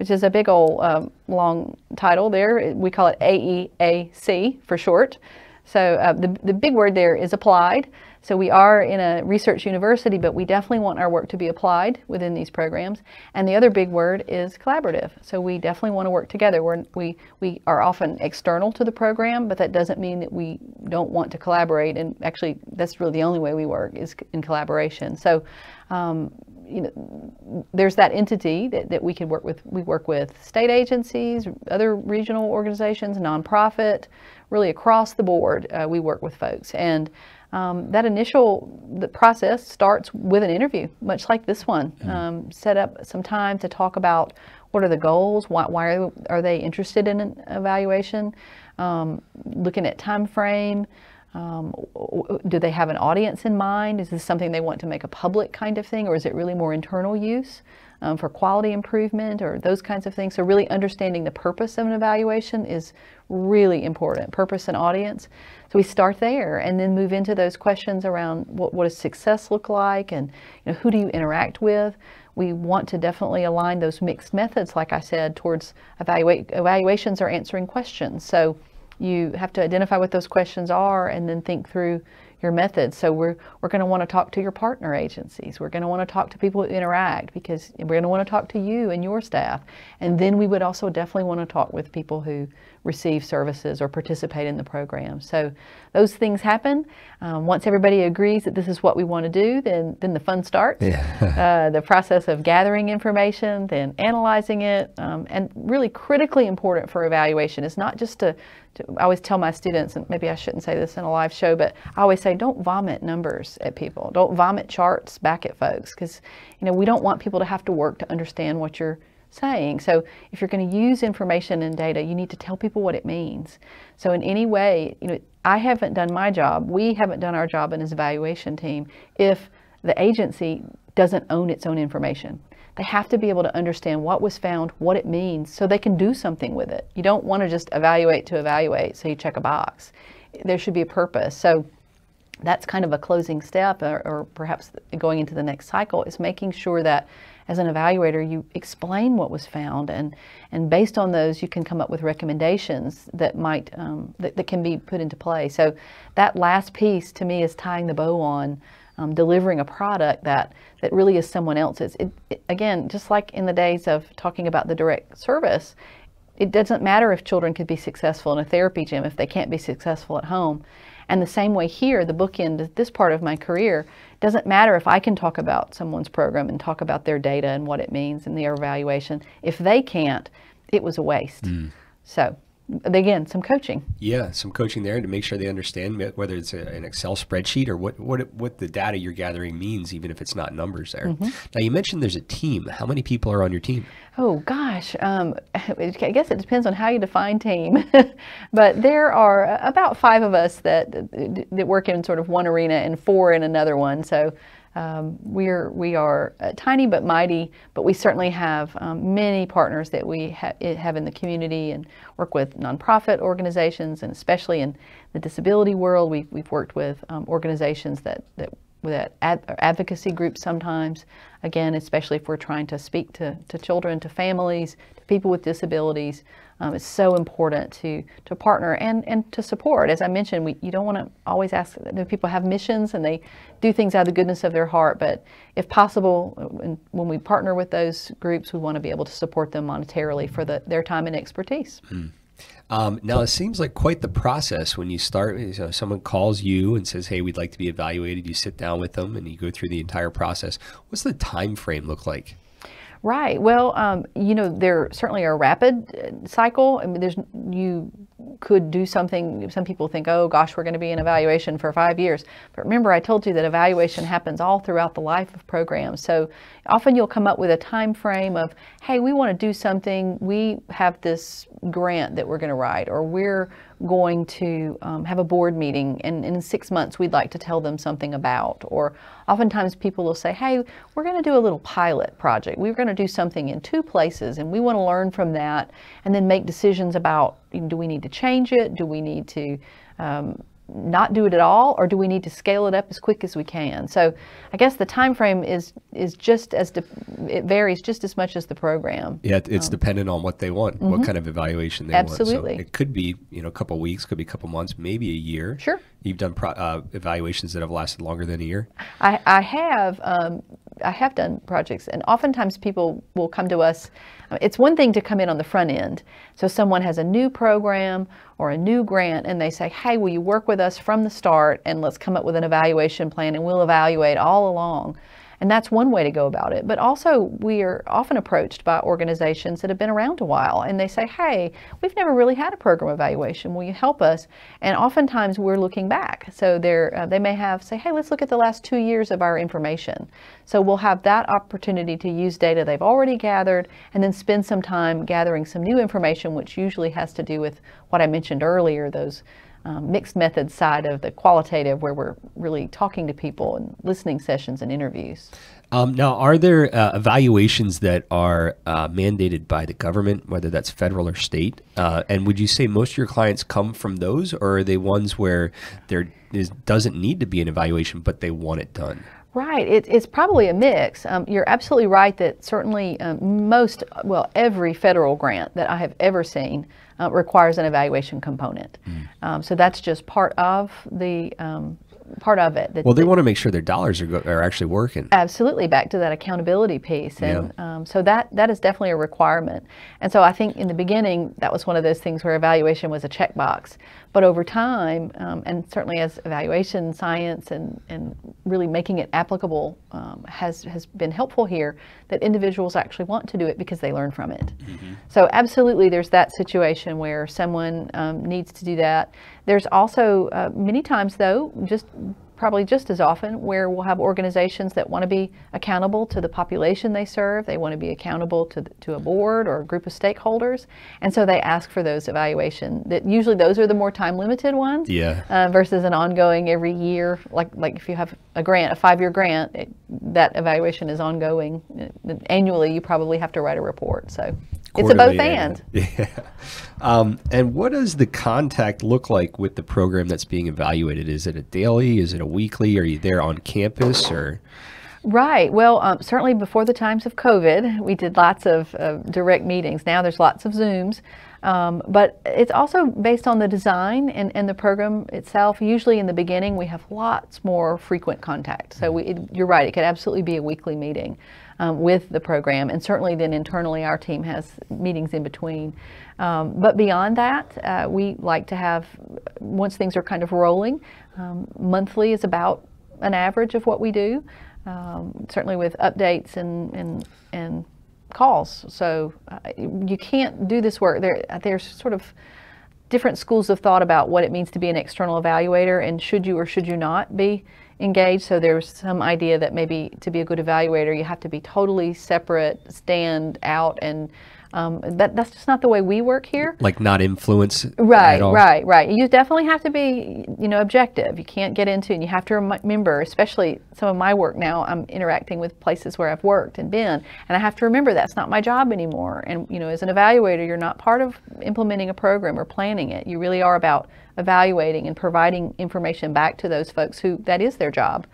which is a big old um, long title there. We call it A E A C for short. So uh, the, the big word there is applied. So we are in a research university, but we definitely want our work to be applied within these programs. And the other big word is collaborative. So we definitely want to work together. We're, we, we are often external to the program, but that doesn't mean that we don't want to collaborate. And actually, that's really the only way we work is in collaboration. So um, you know, there's that entity that, that we can work with. We work with state agencies, other regional organizations, nonprofit, really across the board. Uh, we work with folks. And Um, that initial the process starts with an interview, much like this one. Mm-hmm. um, set up some time to talk about what are the goals, why, why are, are they interested in an evaluation, um, looking at time frame, um, do they have an audience in mind, is this something they want to make a public kind of thing, or is it really more internal use um, for quality improvement or those kinds of things. So really understanding the purpose of an evaluation is really important, purpose and audience. So we start there and then move into those questions around what, what does success look like, and you know, who do you interact with? We want to definitely align those mixed methods, like I said, towards evaluate, evaluations or answering questions. So you have to identify what those questions are and then think through your methods. So we're, we're going to want to talk to your partner agencies. We're going to want to talk to people who interact, because we're going to want to talk to you and your staff. And then we would also definitely want to talk with people who receive services or participate in the program. So those things happen. Um, once everybody agrees that this is what we want to do, then, then the fun starts. Yeah. uh, the process of gathering information, then analyzing it, um, and really critically important for evaluation is not just to, to, I always tell my students, and maybe I shouldn't say this in a live show, but I always say don't vomit numbers at people. Don't vomit charts back at folks, because you know, we don't want people to have to work to understand what you're saying. So if you're going to use information and data, you need to tell people what it means. So in any way, you know, I haven't done my job, we haven't done our job in this evaluation team if the agency doesn't own its own information. They have to be able to understand what was found, what it means, so they can do something with it. You don't want to just evaluate to evaluate, so you check a box. There should be a purpose. So that's kind of a closing step, or, or perhaps going into the next cycle, is making sure that as an evaluator, you explain what was found, and, and based on those, you can come up with recommendations that might um, that, that can be put into play. So that last piece, to me, is tying the bow on um, delivering a product that, that really is someone else's. It, it, again, just like in the days of talking about the direct service, it doesn't matter if children could be successful in a therapy gym if they can't be successful at home. And the same way here, the bookend, this part of my career, doesn't matter if I can talk about someone's program and talk about their data and what it means and their evaluation. If they can't, it was a waste. Mm. So again, some coaching. Yeah, some coaching there to make sure they understand whether it's a, an Excel spreadsheet or what, what, what the data you're gathering means, even if it's not numbers there. Mm-hmm. Now, you mentioned there's a team. How many people are on your team? Oh, gosh. Um, I guess it depends on how you define team. But there are about five of us that, that work in sort of one arena and four in another one. So um, we're, we are tiny but mighty, but we certainly have um, many partners that we ha have in the community and work with nonprofit organizations, and especially in the disability world, we've, we've worked with um, organizations that, that with ad advocacy groups sometimes, again, especially if we're trying to speak to, to children, to families, to people with disabilities. Um, it's so important to, to partner and, and to support. As I mentioned, we, you don't want to always ask, people have missions and they do things out of the goodness of their heart, but if possible, when we partner with those groups, we want to be able to support them monetarily for the, their time and expertise. Mm. Um, now, it seems like quite the process when you start, you know, someone calls you and says, hey, we'd like to be evaluated. You sit down with them and you go through the entire process. What's the time frame look like? Right. Well, um, you know, there certainly are rapid cycle. I mean, there's, you could do something. Some people think, oh, gosh, we're going to be in evaluation for five years. But remember, I told you that evaluation happens all throughout the life of programs. So often you'll come up with a time frame of, hey, we want to do something. We have this grant that we're going to write, or we're going to um, have a board meeting, and, and in six months we'd like to tell them something about. Or oftentimes people will say, hey, we're going to do a little pilot project. We're going to do something in two places and we want to learn from that and then make decisions about, do we need to change it? Do we need to um, not do it at all? Or do we need to scale it up as quick as we can? So I guess the time frame is, is just as, it varies just as much as the program. Yeah, it's um, dependent on what they want, mm-hmm. what kind of evaluation they Absolutely. Want. Absolutely. So it could be, you know, a couple of weeks, could be a couple of months, maybe a year. Sure. You've done pro uh, evaluations that have lasted longer than a year? I, I have. Um, I have done projects, and oftentimes people will come to us. It's one thing to come in on the front end. So someone has a new program or a new grant and they say, hey, will you work with us from the start and let's come up with an evaluation plan and we'll evaluate all along. And that's one way to go about it. But also we are often approached by organizations that have been around a while and they say, hey, we've never really had a program evaluation. Will you help us? And oftentimes we're looking back. So they're, uh, they may have say, hey, let's look at the last two years of our information. So we'll have that opportunity to use data they've already gathered and then spend some time gathering some new information, which usually has to do with what I mentioned earlier, those Um, mixed methods side of the qualitative, where we're really talking to people and listening sessions and interviews. Um, now, are there uh, evaluations that are uh, mandated by the government, whether that's federal or state? Uh, and would you say most of your clients come from those, or are they ones where there is, doesn't need to be an evaluation, but they want it done? Right. It, it's probably a mix. Um, you're absolutely right that certainly um, most, well, every federal grant that I have ever seen uh, requires an evaluation component. Mm. Um, so that's just part of the um, part of it. That, well, they that, want to make sure their dollars are, go are actually working. Absolutely. Back to that accountability piece. And yeah. um, so that, that is definitely a requirement. And so I think in the beginning, that was one of those things where evaluation was a checkbox. But over time, um, and certainly as evaluation science and, and really making it applicable um, has, has been helpful here, that individuals actually want to do it because they learn from it. Mm-hmm. So absolutely there's that situation where someone um, needs to do that. There's also uh, many times though, just probably just as often, where we'll have organizations that want to be accountable to the population they serve. They want to be accountable to, the, to a board or a group of stakeholders. And so they ask for those evaluation. That usually those are the more time limited ones, yeah. uh, versus an ongoing every year. Like, like if you have a grant, a five-year grant, it, that evaluation is ongoing. Annually, you probably have to write a report. So quarterly, it's a both and. Yeah. Um, and what does the contact look like with the program that's being evaluated? Is it a daily? Is it a weekly? Are you there on campus or? Right. Well, um, certainly before the times of COVID, we did lots of uh, direct meetings. Now there's lots of Zooms. Um, but it's also based on the design and, and the program itself. Usually in the beginning, we have lots more frequent contact. So we, it, you're right, it could absolutely be a weekly meeting um, with the program. And certainly then internally, our team has meetings in between. Um, but beyond that, uh, we like to have, once things are kind of rolling, um, monthly is about an average of what we do, um, certainly with updates and, and, and calls. So uh, you can't do this work. There, there's sort of different schools of thought about what it means to be an external evaluator and should you or should you not be engaged. So there's some idea that maybe to be a good evaluator, you have to be totally separate, stand out, and um, that, that's just not the way we work here. Like not influence right, at all. Right, right, right. You definitely have to be, you know, objective. You can't get into, and you have to remember, especially some of my work now, I'm interacting with places where I've worked and been, and I have to remember that's not my job anymore. And, you know, as an evaluator, you're not part of implementing a program or planning it. You really are about evaluating and providing information back to those folks who that is their job.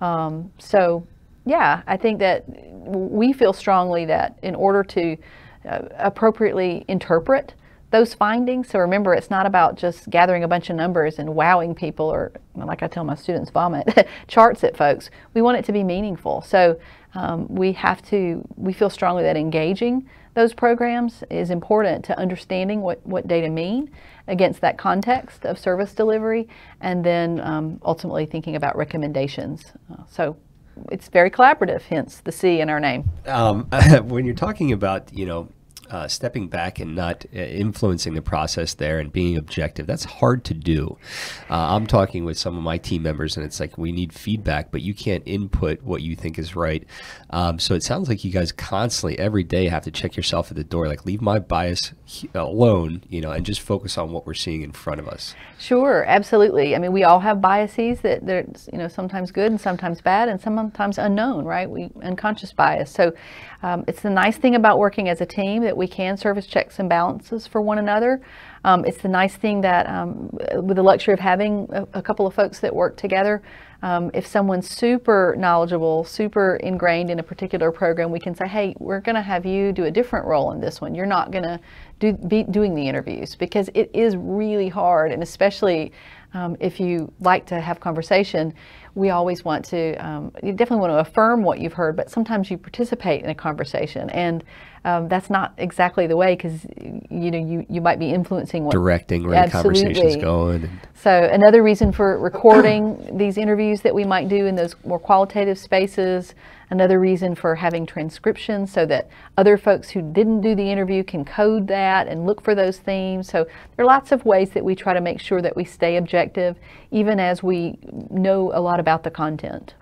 Um, so, yeah, I think that we feel strongly that in order to uh, appropriately interpret those findings, so remember, it's not about just gathering a bunch of numbers and wowing people, or, like I tell my students, vomit charts at folks. We want it to be meaningful. So um, we have to, we feel strongly that engaging those programs is important to understanding what, what data mean against that context of service delivery, and then um, ultimately thinking about recommendations. Uh, so it's very collaborative, hence the C in our name. Um, when you're talking about, you know, uh, stepping back and not uh, influencing the process there and being objective, that's hard to do. Uh, I'm talking with some of my team members and it's like, we need feedback, but you can't input what you think is right. Um, so it sounds like you guys constantly every day have to check yourself at the door, like leave my bias alone, you know, and just focus on what we're seeing in front of us. Sure, absolutely. I mean, we all have biases that they're, you know, sometimes good and sometimes bad and sometimes unknown, right? We unconscious bias. So um, it's the nice thing about working as a team that we can serve as checks and balances for one another. Um, it's the nice thing that um, with the luxury of having a, a couple of folks that work together, um, if someone's super knowledgeable, super ingrained in a particular program, we can say, hey, we're going to have you do a different role in this one. You're not going to do, be doing the interviews, because it is really hard. And especially um, if you like to have conversation, we always want to, um, you definitely want to affirm what you've heard, but sometimes you participate in a conversation, and um, that's not exactly the way, because you know you, you might be influencing what, directing where the conversation's going. So another reason for recording these interviews that we might do in those more qualitative spaces, another reason for having transcriptions so that other folks who didn't do the interview can code that and look for those themes. So there are lots of ways that we try to make sure that we stay objective, even as we know a lot about the content.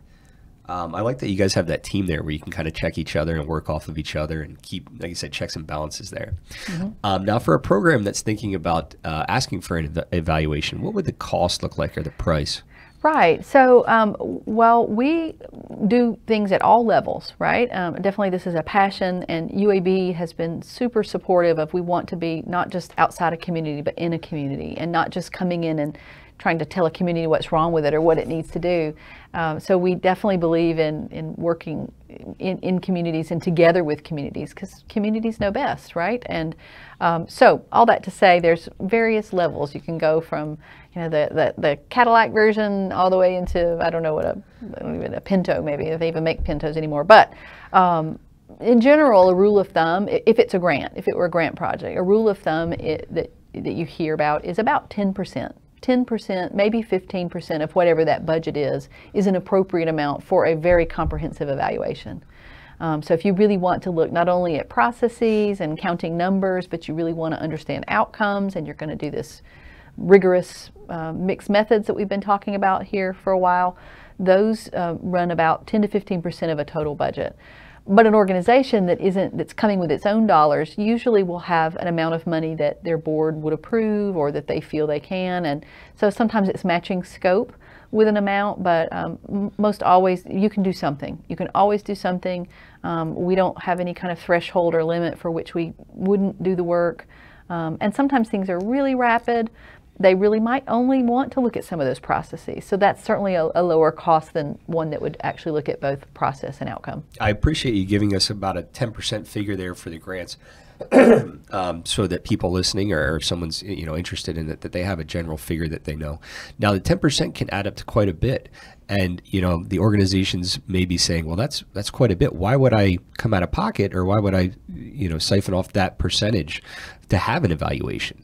Um, I like that you guys have that team there where you can kind of check each other and work off of each other and keep, like you said, checks and balances there. Mm-hmm. um, now, for a program that's thinking about uh, asking for an ev evaluation, what would the cost look like, or the price? Right. So, um, well, we do things at all levels, right? Um, definitely this is a passion, and U A B has been super supportive of, we want to be not just outside a community, but in a community, and not just coming in and trying to tell a community what's wrong with it or what it needs to do. Um, so we definitely believe in, in working in, in communities and together with communities, because communities know best, right? And um, so all that to say, there's various levels. You can go from, you know, the, the, the Cadillac version all the way into, I don't know what, a, I don't even, a Pinto maybe, if they even make Pintos anymore. But um, in general, a rule of thumb, if it's a grant, if it were a grant project, a rule of thumb it, that, that you hear about is about ten percent. ten percent, maybe fifteen percent of whatever that budget is, is an appropriate amount for a very comprehensive evaluation. Um, so if you really want to look not only at processes and counting numbers, but you really want to understand outcomes, and you're going to do this rigorous uh, mixed methods that we've been talking about here for a while, those uh, run about ten to fifteen percent of a total budget. But an organization that isn't, that's coming with its own dollars, usually will have an amount of money that their board would approve or that they feel they can. And so sometimes it's matching scope with an amount, but um, most always you can do something. You can always do something. Um, we don't have any kind of threshold or limit for which we wouldn't do the work. Um, and sometimes things are really rapid. They really might only want to look at some of those processes. So that's certainly a, a lower cost than one that would actually look at both process and outcome. I appreciate you giving us about a ten percent figure there for the grants, um, so that people listening, or, or someone's, you know, interested in it, that they have a general figure that they know. Now, the ten percent can add up to quite a bit. And, you know, the organizations may be saying, well, that's, that's quite a bit. Why would I come out of pocket, or why would I, you know, siphon off that percentage to have an evaluation?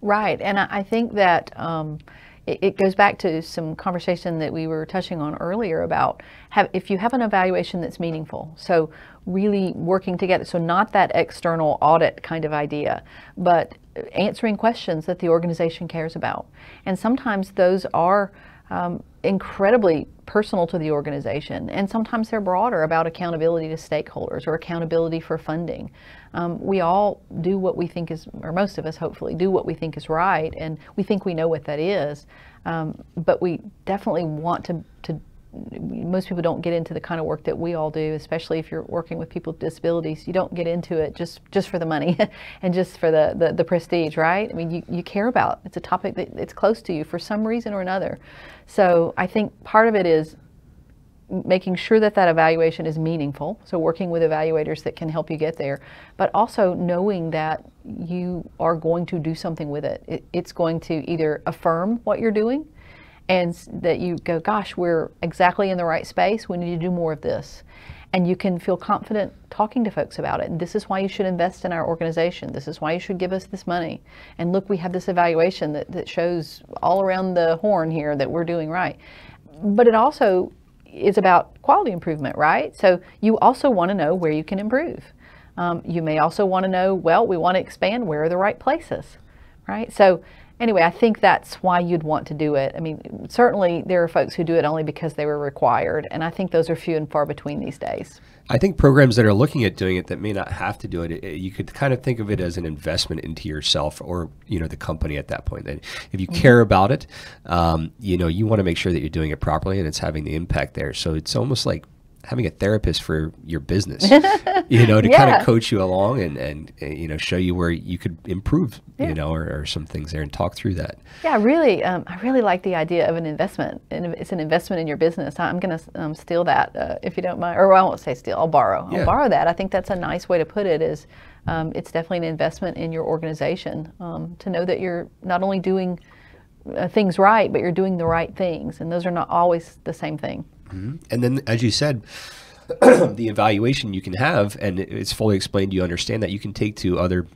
Right, and I think that um, it, it goes back to some conversation that we were touching on earlier about have, if you have an evaluation that's meaningful, so really working together, so not that external audit kind of idea, but answering questions that the organization cares about. And sometimes those are um, incredibly personal to the organization, and sometimes they're broader about accountability to stakeholders or accountability for funding. Um, we all do what we think is, or most of us hopefully, do what we think is right, and we think we know what that is, um, but we definitely want to, to, most people don't get into the kind of work that we all do, especially if you're working with people with disabilities. You don't get into it just, just for the money and just for the, the, the prestige, right? I mean, you, you care about, it's a topic that it's close to you for some reason or another. So I think part of it is making sure that that evaluation is meaningful, so working with evaluators that can help you get there, but also knowing that you are going to do something with it. it it's going to either affirm what you're doing and that you go, gosh, we're exactly in the right space, we need to do more of this. And you can feel confident talking to folks about it. And this is why you should invest in our organization. This is why you should give us this money. And look, we have this evaluation that, that shows all around the horn here that we're doing right. But it also is about quality improvement, right? So you also want to know where you can improve. Um, you may also want to know, well, we want to expand, where are the right places, right? So anyway, I think that's why you'd want to do it. I mean, certainly there are folks who do it only because they were required, and I think those are few and far between these days. I think programs that are looking at doing it that may not have to do it, it you could kind of think of it as an investment into yourself or, you know, the company at that point. And if you mm-hmm. care about it, um, you know, you want to make sure that you're doing it properly and it's having the impact there. So it's almost like having a therapist for your business, you know, to yeah. kind of coach you along and, and, and, you know, show you where you could improve, yeah. you know, or, or some things there and talk through that. Yeah, really, um, I really like the idea of an investment. And it's an investment in your business. I'm going to um, steal that uh, if you don't mind, or I won't say steal, I'll borrow. I'll yeah. borrow that. I think that's a nice way to put it is um, it's definitely an investment in your organization um, to know that you're not only doing uh, things right, but you're doing the right things. And those are not always the same thing. Mm-hmm. And then, as you said, the evaluation you can have, and it's fully explained, you understand that you can take to other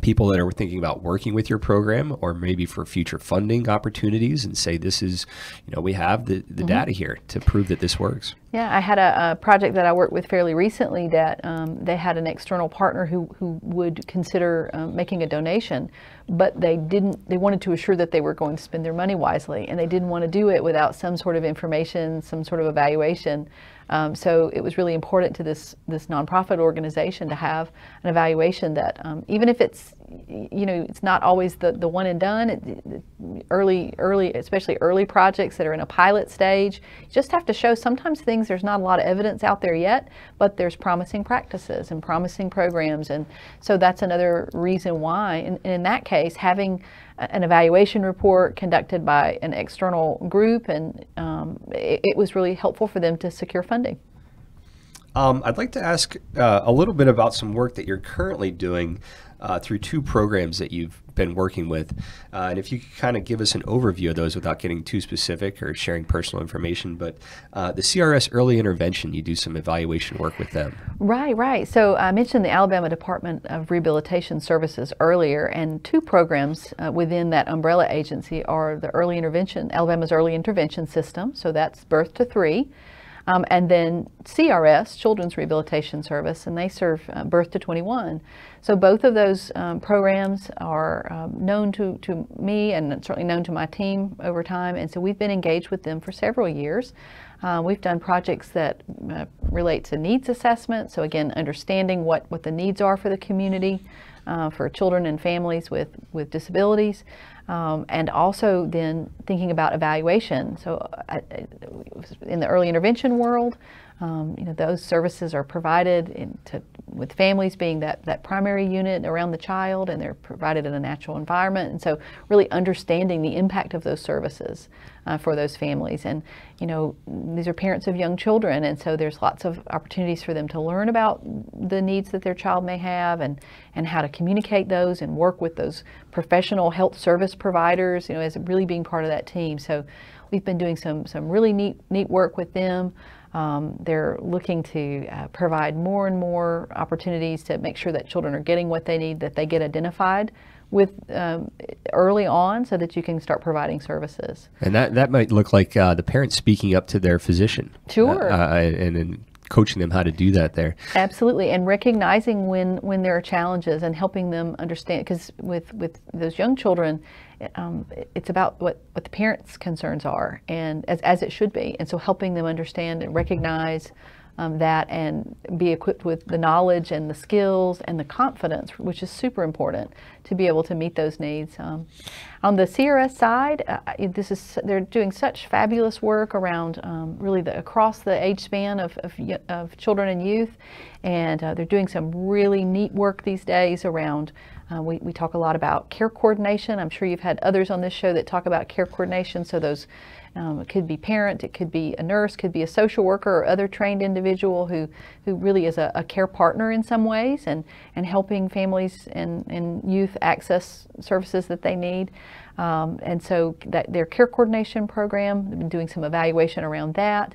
people that are thinking about working with your program or maybe for future funding opportunities and say, this is, you know, we have the, the mm-hmm. data here to prove that this works. Yeah, I had a, a project that I worked with fairly recently that um, they had an external partner who, who would consider um, making a donation, but they didn't, they wanted to assure that they were going to spend their money wisely, and they didn't want to do it without some sort of information, some sort of evaluation. Um, so it was really important to this this nonprofit organization to have an evaluation that um, even if it's, you know, it's not always the, the one and done, it, early, early, especially early projects that are in a pilot stage, you just have to show sometimes things, there's not a lot of evidence out there yet, but there's promising practices and promising programs. And so that's another reason why, and, and in that case, having an evaluation report conducted by an external group, and um, it, it was really helpful for them to secure funding. Um, I'd like to ask uh, a little bit about some work that you're currently doing uh, through two programs that you've been working with, uh, and if you could kind of give us an overview of those without getting too specific or sharing personal information. But uh, the C R S Early Intervention, you do some evaluation work with them. Right, right. So I mentioned the Alabama Department of Rehabilitation Services earlier, and two programs uh, within that umbrella agency are the Early Intervention, Alabama's Early Intervention System, so that's birth to three. Um, and then C R S, Children's Rehabilitation Service, and they serve uh, birth to twenty-one. So both of those um, programs are um, known to, to me and certainly known to my team over time, and so we've been engaged with them for several years. Uh, we've done projects that uh, relate to needs assessment, so again, understanding what, what the needs are for the community, uh, for children and families with, with disabilities. Um, and also then thinking about evaluation. So uh, in the early intervention world, um, you know, those services are provided in to, with families being that, that primary unit around the child, and they're provided in a natural environment. And so really understanding the impact of those services uh, for those families. And, you know, these are parents of young children, and so there's lots of opportunities for them to learn about the needs that their child may have, and, and how to communicate those and work with those professional health service providers, you know, as really being part of that team. So we've been doing some some really neat neat work with them. Um, they're looking to uh, provide more and more opportunities to make sure that children are getting what they need, that they get identified with um, early on, so that you can start providing services. And that that might look like uh, the parents speaking up to their physician, sure, uh, uh, and and coaching them how to do that there. Absolutely, and recognizing when when there are challenges and helping them understand, because with with those young children, Um, it's about what, what the parents' concerns are, and as, as it should be. And so helping them understand and recognize um, that, and be equipped with the knowledge and the skills and the confidence, which is super important to be able to meet those needs. Um, on the C R S side, uh, this is, they're doing such fabulous work around um, really the, across the age span of, of, of children and youth, and uh, they're doing some really neat work these days around Uh, we, we talk a lot about care coordination. I'm sure you've had others on this show that talk about care coordination. So those, um, it could be parent, it could be a nurse, could be a social worker or other trained individual who, who really is a, a care partner in some ways, and, and helping families and, and youth access services that they need. Um, and so that their care coordination program, they've been doing some evaluation around that.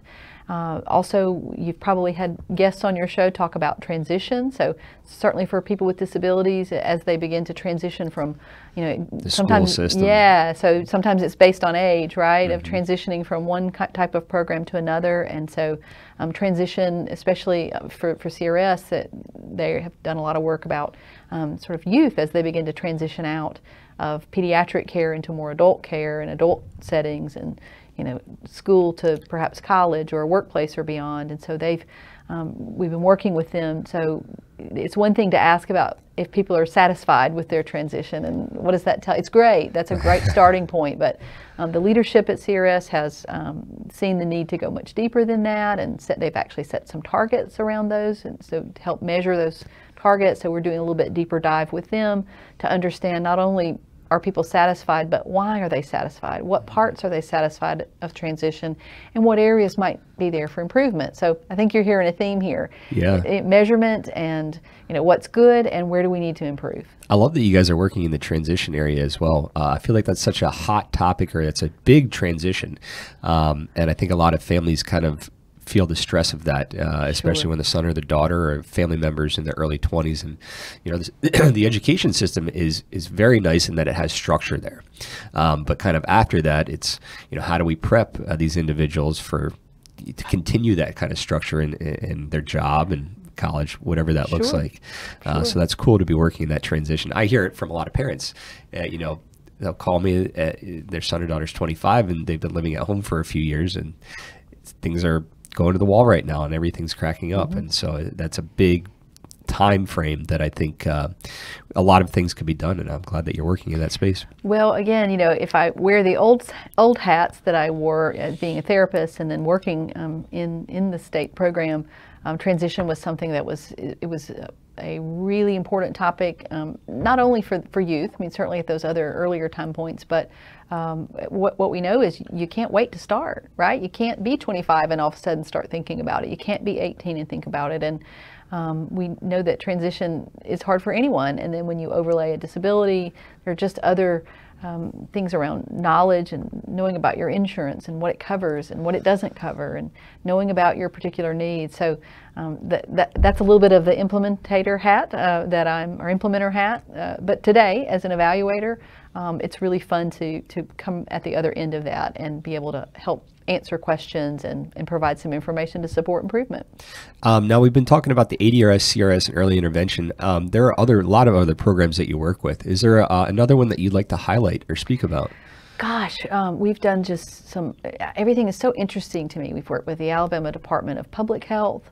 Uh, also, you've probably had guests on your show talk about transition. So certainly for people with disabilities, as they begin to transition from, you know, the sometimes, school system. Yeah, so sometimes it's based on age, right, mm-hmm. of transitioning from one type of program to another. And so um, transition, especially for, for C R S, that they have done a lot of work about um, sort of youth as they begin to transition out of pediatric care into more adult care and adult settings, and you know, school to perhaps college or workplace or beyond. And so they've, um, we've been working with them. So it's one thing to ask about if people are satisfied with their transition, and what does that tell? It's great. That's a great starting point. But um, the leadership at C R S has um, seen the need to go much deeper than that, and set, they've actually set some targets around those, and so to help measure those targets. So we're doing a little bit deeper dive with them to understand not only are people satisfied, but why are they satisfied? What parts are they satisfied of transition, and what areas might be there for improvement? So I think you're hearing a theme here. Yeah. It, measurement and, you know, what's good and where do we need to improve? I love that you guys are working in the transition area as well. Uh, I feel like that's such a hot topic, or that's a big transition. Um, and I think a lot of families kind of feel the stress of that, uh, especially sure. when the son or the daughter or family members in their early twenties. And, you know, this, the education system is, is very nice in that it has structure there. Um, but kind of after that, it's, you know, how do we prep uh, these individuals for, to continue that kind of structure in, in their job and college, whatever that sure. looks like. Uh, sure. So that's cool to be working in that transition. I hear it from a lot of parents, uh, you know, they'll call me, at, their son or daughter's twenty-five and they've been living at home for a few years, and things are going to the wall right now and everything's cracking up. Mm-hmm. And so that's a big time frame that I think uh, a lot of things could be done, and I'm glad that you're working in that space. Well, again, you know, if I wear the old old hats that I wore as being a therapist and then working um, in, in the state program, um, transition was something that was, it was a really important topic, um, not only for, for youth, I mean, certainly at those other earlier time points, but Um, what, what we know is you can't wait to start, right? You can't be twenty-five and all of a sudden start thinking about it. You can't be eighteen and think about it. And um, we know that transition is hard for anyone. And then when you overlay a disability, there are just other um, things around knowledge and knowing about your insurance and what it covers and what it doesn't cover, and knowing about your particular needs. So um, that, that, that's a little bit of the implementator hat uh, that I'm, or implementer hat. Uh, but today, as an evaluator, Um, it's really fun to, to come at the other end of that and be able to help answer questions and, and provide some information to support improvement. Um, now, we've been talking about the A D R S, C R S, and early intervention. Um, there are other a lot of other programs that you work with. Is there uh, another one that you'd like to highlight or speak about? Gosh, um, we've done just some, everything is so interesting to me. We've worked with the Alabama Department of Public Health,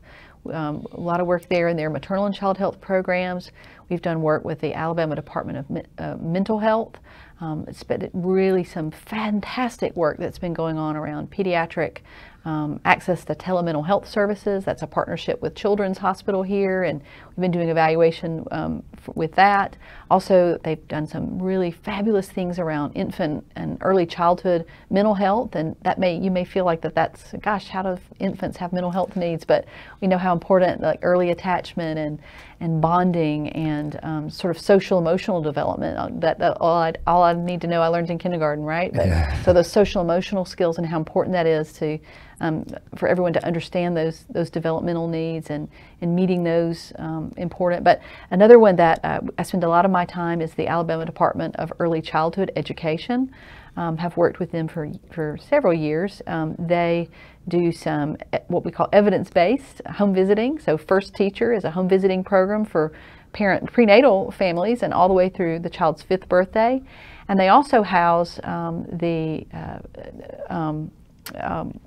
um, a lot of work there in their maternal and child health programs. We've done work with the Alabama Department of Me- uh, Mental Health. Um, it's been really some fantastic work that's been going on around pediatric um, access to telemental health services. That's a partnership with Children's Hospital here, and we've been doing evaluation um, f- with that. Also, they've done some really fabulous things around infant and early childhood mental health, and that may you may feel like that that's, gosh, how do infants have mental health needs? But we know how important like early attachment and and bonding and um, sort of social emotional development. That, that all I all I need to know I learned in kindergarten, right? But, yeah. So those social emotional skills and how important that is to um, for everyone to understand those those developmental needs and and meeting those um, important. But another one that uh, I spend a lot of my time is the Alabama Department of Early Childhood Education. Um, have worked with them for for several years. Um, they do some what we call evidence-based home visiting. So First Teacher is a home visiting program for parent prenatal families and all the way through the child's fifth birthday. And they also house um, the uh, um, um,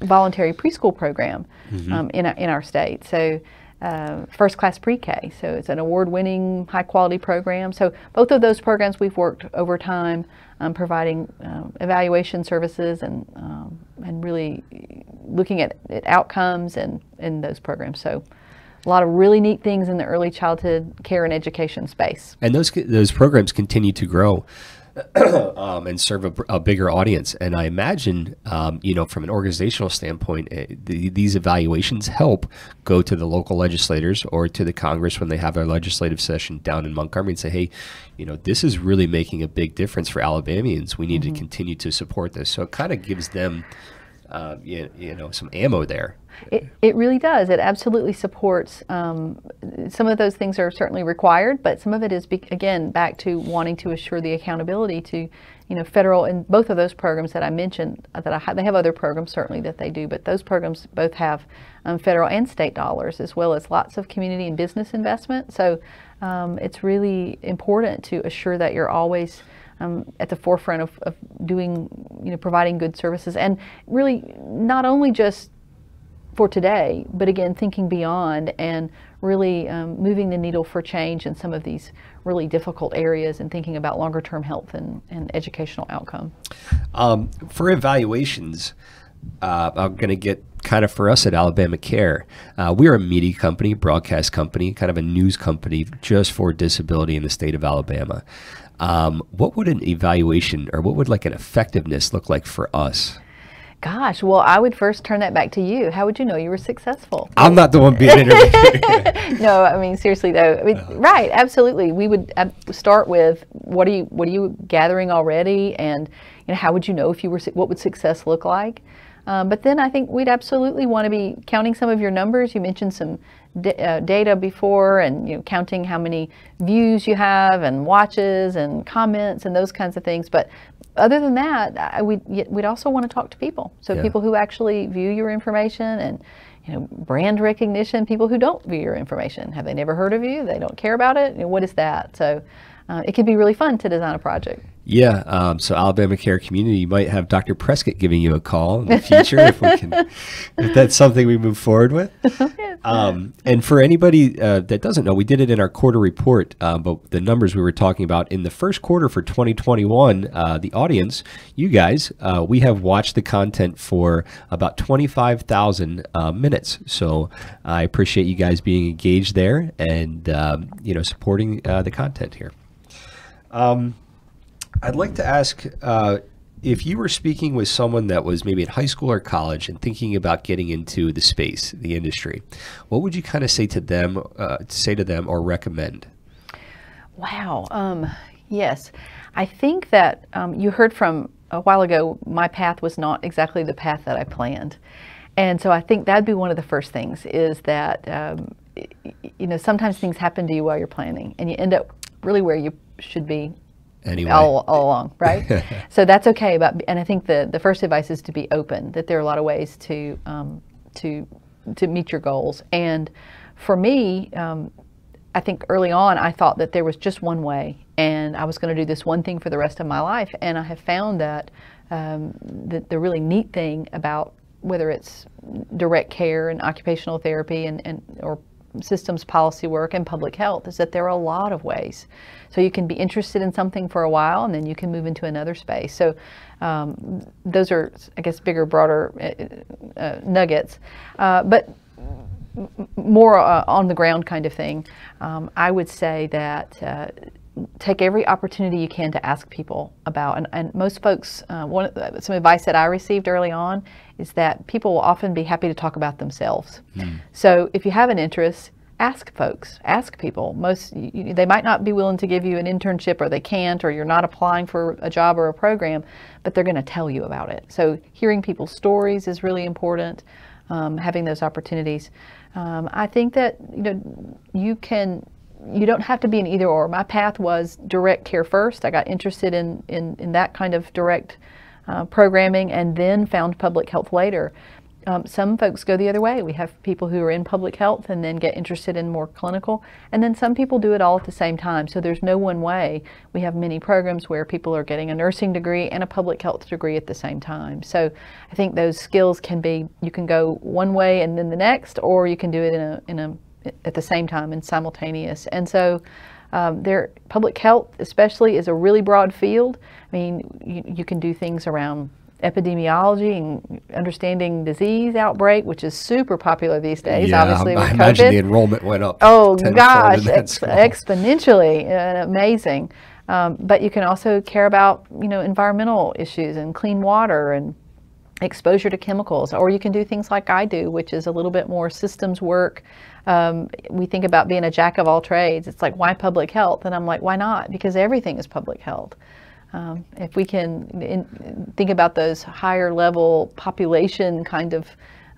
voluntary preschool program mm-hmm. um, in, in our state. So Uh, First Class Pre-K. So it's an award-winning, high-quality program. So both of those programs we've worked over time um, providing um, evaluation services and um, and really looking at, at outcomes and in those programs. So a lot of really neat things in the early childhood care and education space. And those, those programs continue to grow um, and serve a, a bigger audience. And I imagine, um, you know, from an organizational standpoint, it, the, these evaluations help go to the local legislators or to the Congress when they have their legislative session down in Montgomery and say, hey, you know, this is really making a big difference for Alabamians. We need mm-hmm. to continue to support this. So it kind of gives them Uh, you, you know, some ammo there. It, it really does. It absolutely supports. Um, some of those things are certainly required, but some of it is, be again, back to wanting to assure the accountability to, you know, federal and both of those programs that I mentioned, that I ha they have other programs certainly that they do, but those programs both have um, federal and state dollars, as well as lots of community and business investment. So um, it's really important to assure that you're always Um, at the forefront of, of doing, you know, providing good services, and really not only just for today, but again, thinking beyond and really um, moving the needle for change in some of these really difficult areas and thinking about longer term health and, and educational outcome. Um, for evaluations, uh, I'm going to get kind of for us at Alabama Care, uh, we're a media company, broadcast company, kind of a news company just for disability in the state of Alabama. Um, what would an evaluation or what would like an effectiveness look like for us? Gosh, well, I would first turn that back to you. How would you know you were successful? I'm not the one being interviewed. No, I mean, seriously, though. I mean, uh, right, absolutely. We would uh, start with what are you, what are you gathering already, and you know, how would you know if you were, what would success look like? Um, but then I think we'd absolutely want to be counting some of your numbers. You mentioned some d uh, data before, and you know, counting how many views you have and watches and comments and those kinds of things. But other than that, I, we'd, we'd also want to talk to people. So yeah. people who actually view your information, and you know, brand recognition, people who don't view your information. Have they never heard of you? They don't care about it? You know, what is that? So uh, it can be really fun to design a project. Yeah, um, so Alabama Care Community, you might have Doctor Preskitt giving you a call in the future if we can, if that's something we move forward with. Yes. Um, and for anybody uh, that doesn't know, we did it in our quarter report, um, but the numbers we were talking about in the first quarter for twenty twenty-one, uh, the audience, you guys, uh, we have watched the content for about twenty-five thousand uh, minutes. So I appreciate you guys being engaged there and um, you know, supporting uh, the content here. Um, I'd like to ask uh, if you were speaking with someone that was maybe in high school or college and thinking about getting into the space, the industry, what would you kind of say to them, uh, say to them or recommend? Wow. Um, yes. I think that um, you heard from a while ago, my path was not exactly the path that I planned. And so I think that'd be one of the first things is that, um, you know, sometimes things happen to you while you're planning and you end up really where you should be. Anyway. All, all along, right? So that's okay. About, and I think the, the first advice is to be open, that there are a lot of ways to, um, to, to meet your goals. And for me, um, I think early on, I thought that there was just one way and I was going to do this one thing for the rest of my life. And I have found that um, the, the really neat thing about whether it's direct care and occupational therapy and, and or systems policy work and public health is that there are a lot of ways. So you can be interested in something for a while and then you can move into another space. So um, those are, I guess, bigger, broader uh, uh, nuggets, uh, but more uh, on the ground kind of thing. Um, I would say that uh, take every opportunity you can to ask people about, and, and most folks, uh, one, some advice that I received early on is that people will often be happy to talk about themselves. Mm. So if you have an interest, ask folks, ask people. Most, you, they might not be willing to give you an internship, or they can't, or you're not applying for a job or a program, but they're going to tell you about it. So hearing people's stories is really important, um, having those opportunities. Um, I think that, you know, you can, you don't have to be an either or. My path was direct care first. I got interested in, in, in that kind of direct Uh, programming, and then found public health later. Um, some folks go the other way. We have people who are in public health and then get interested in more clinical, and then some people do it all at the same time. So there's no one way. We have many programs where people are getting a nursing degree and a public health degree at the same time. So I think those skills can be, you can go one way and then the next, or you can do it in a, in a at the same time and simultaneous. And so Um, their public health especially is a really broad field. I mean, you, you can do things around epidemiology and understanding disease outbreak, which is super popular these days, yeah, obviously with COVID. I imagine the enrollment went up. Oh, gosh, ex exponentially, uh, amazing. Um, but you can also care about, you know, environmental issues and clean water and exposure to chemicals, or you can do things like I do, which is a little bit more systems work. Um, we think about being a jack of all trades. It's like, why public health? And I'm like, why not? Because everything is public health. Um, if we can in, think about those higher level population kind of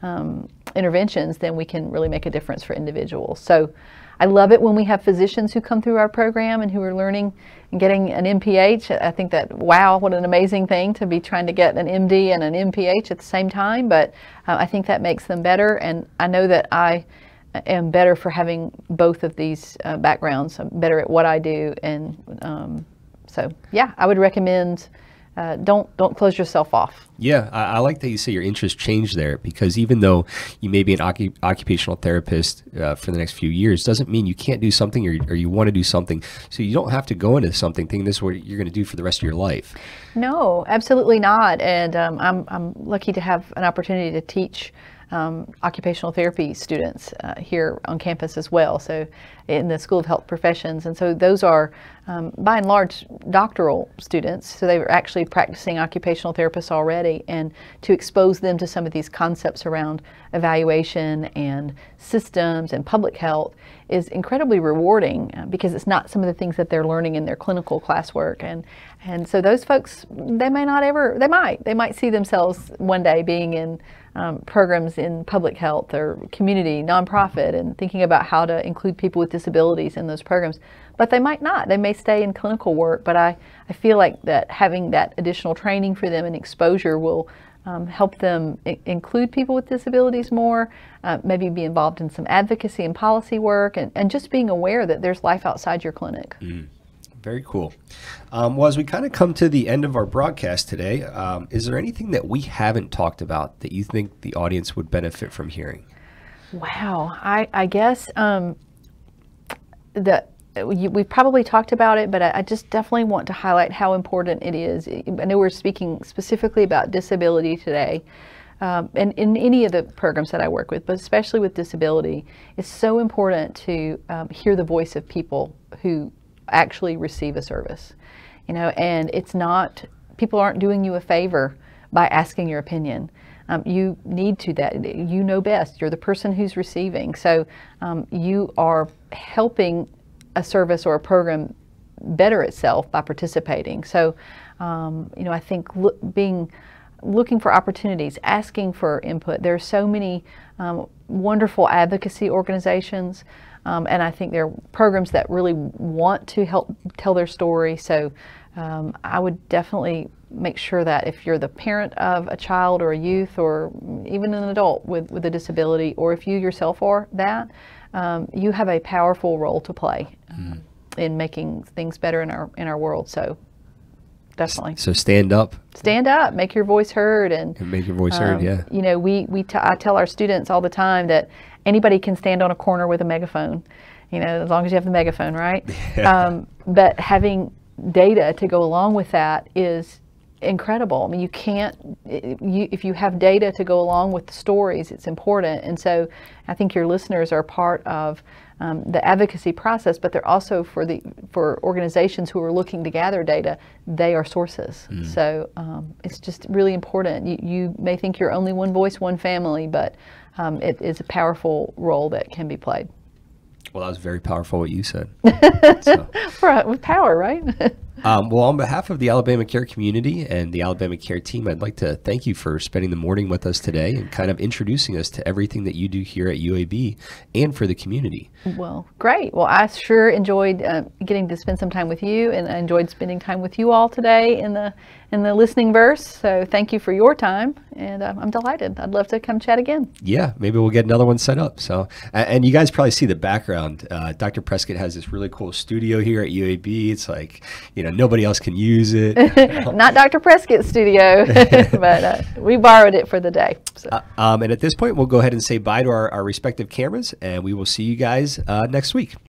um, interventions, then we can really make a difference for individuals. So I love it when we have physicians who come through our program and who are learning and getting an M P H. I think that, wow, what an amazing thing to be trying to get an M D and an M P H at the same time, but uh, I think that makes them better, and I know that I am better for having both of these uh, backgrounds. I'm better at what I do, and um, so yeah, I would recommend Uh, don't don't close yourself off. Yeah, I, I like that you say your interests change there, because even though you may be an occup occupational therapist uh, for the next few years, doesn't mean you can't do something or, or you want to do something. So you don't have to go into something thinking this is what you're going to do for the rest of your life. No, absolutely not. And um, I'm, I'm lucky to have an opportunity to teach Um, occupational therapy students uh, here on campus as well, so in the School of Health Professions, and so those are um, by and large doctoral students, so they were actually practicing occupational therapists already, and to expose them to some of these concepts around evaluation and systems and public health is incredibly rewarding, because it's not some of the things that they're learning in their clinical classwork, and and so those folks, they may not ever, they might they might see themselves one day being in Um, programs in public health or community, nonprofit, and thinking about how to include people with disabilities in those programs. But they might not. They may stay in clinical work, but I, I feel like that having that additional training for them and exposure will um, help them i- include people with disabilities more, uh, maybe be involved in some advocacy and policy work, and, and just being aware that there's life outside your clinic. Mm. Very cool. Um, well, as we kind of come to the end of our broadcast today, um, is there anything that we haven't talked about that you think the audience would benefit from hearing? Wow. I, I guess um, the, you, we've probably talked about it, but I, I just definitely want to highlight how important it is. I know we're speaking specifically about disability today, Um, and in any of the programs that I work with, but especially with disability, it's so important to um, hear the voice of people who actually receive a service, you know, and it's not, people aren't doing you a favor by asking your opinion. Um, you need to, that, you know best, you're the person who's receiving. So um, you are helping a service or a program better itself by participating. So, um, you know, I think look, being, looking for opportunities, asking for input. There are so many um, wonderful advocacy organizations. Um, and I think there are programs that really want to help tell their story. So um, I would definitely make sure that if you're the parent of a child or a youth or even an adult with, with a disability, or if you yourself are that, um, you have a powerful role to play mm. in making things better in our, in our world. So definitely. So stand up. Stand up. Make your voice heard. And, and make your voice um, heard, yeah. You know, we, we t I tell our students all the time that anybody can stand on a corner with a megaphone, you know, as long as you have the megaphone, right? Yeah. Um, but having data to go along with that is incredible. I mean, you can't, you, if you have data to go along with the stories, it's important. And so I think your listeners are part of um, the advocacy process, but they're also for the, for organizations who are looking to gather data, they are sources. Mm. So um, it's just really important. You, you may think you're only one voice, one family, but um, it is a powerful role that can be played. Well, that was very powerful what you said. So. Right, with power, right? um, well, on behalf of the Alabama Care community and the Alabama Care team, I'd like to thank you for spending the morning with us today and kind of introducing us to everything that you do here at U A B and for the community. Well, great. Well, I sure enjoyed uh, getting to spend some time with you, and I enjoyed spending time with you all today in the in the listening verse. So thank you for your time, and uh, I'm delighted. I'd love to come chat again. Yeah, maybe we'll get another one set up. So, and you guys probably see the background. Uh, Doctor Preskitt has this really cool studio here at U A B. It's like, you know, nobody else can use it. Not Doctor Preskitt's studio, but uh, we borrowed it for the day. So. Uh, um, and at this point, we'll go ahead and say bye to our, our respective cameras, and we will see you guys uh, next week.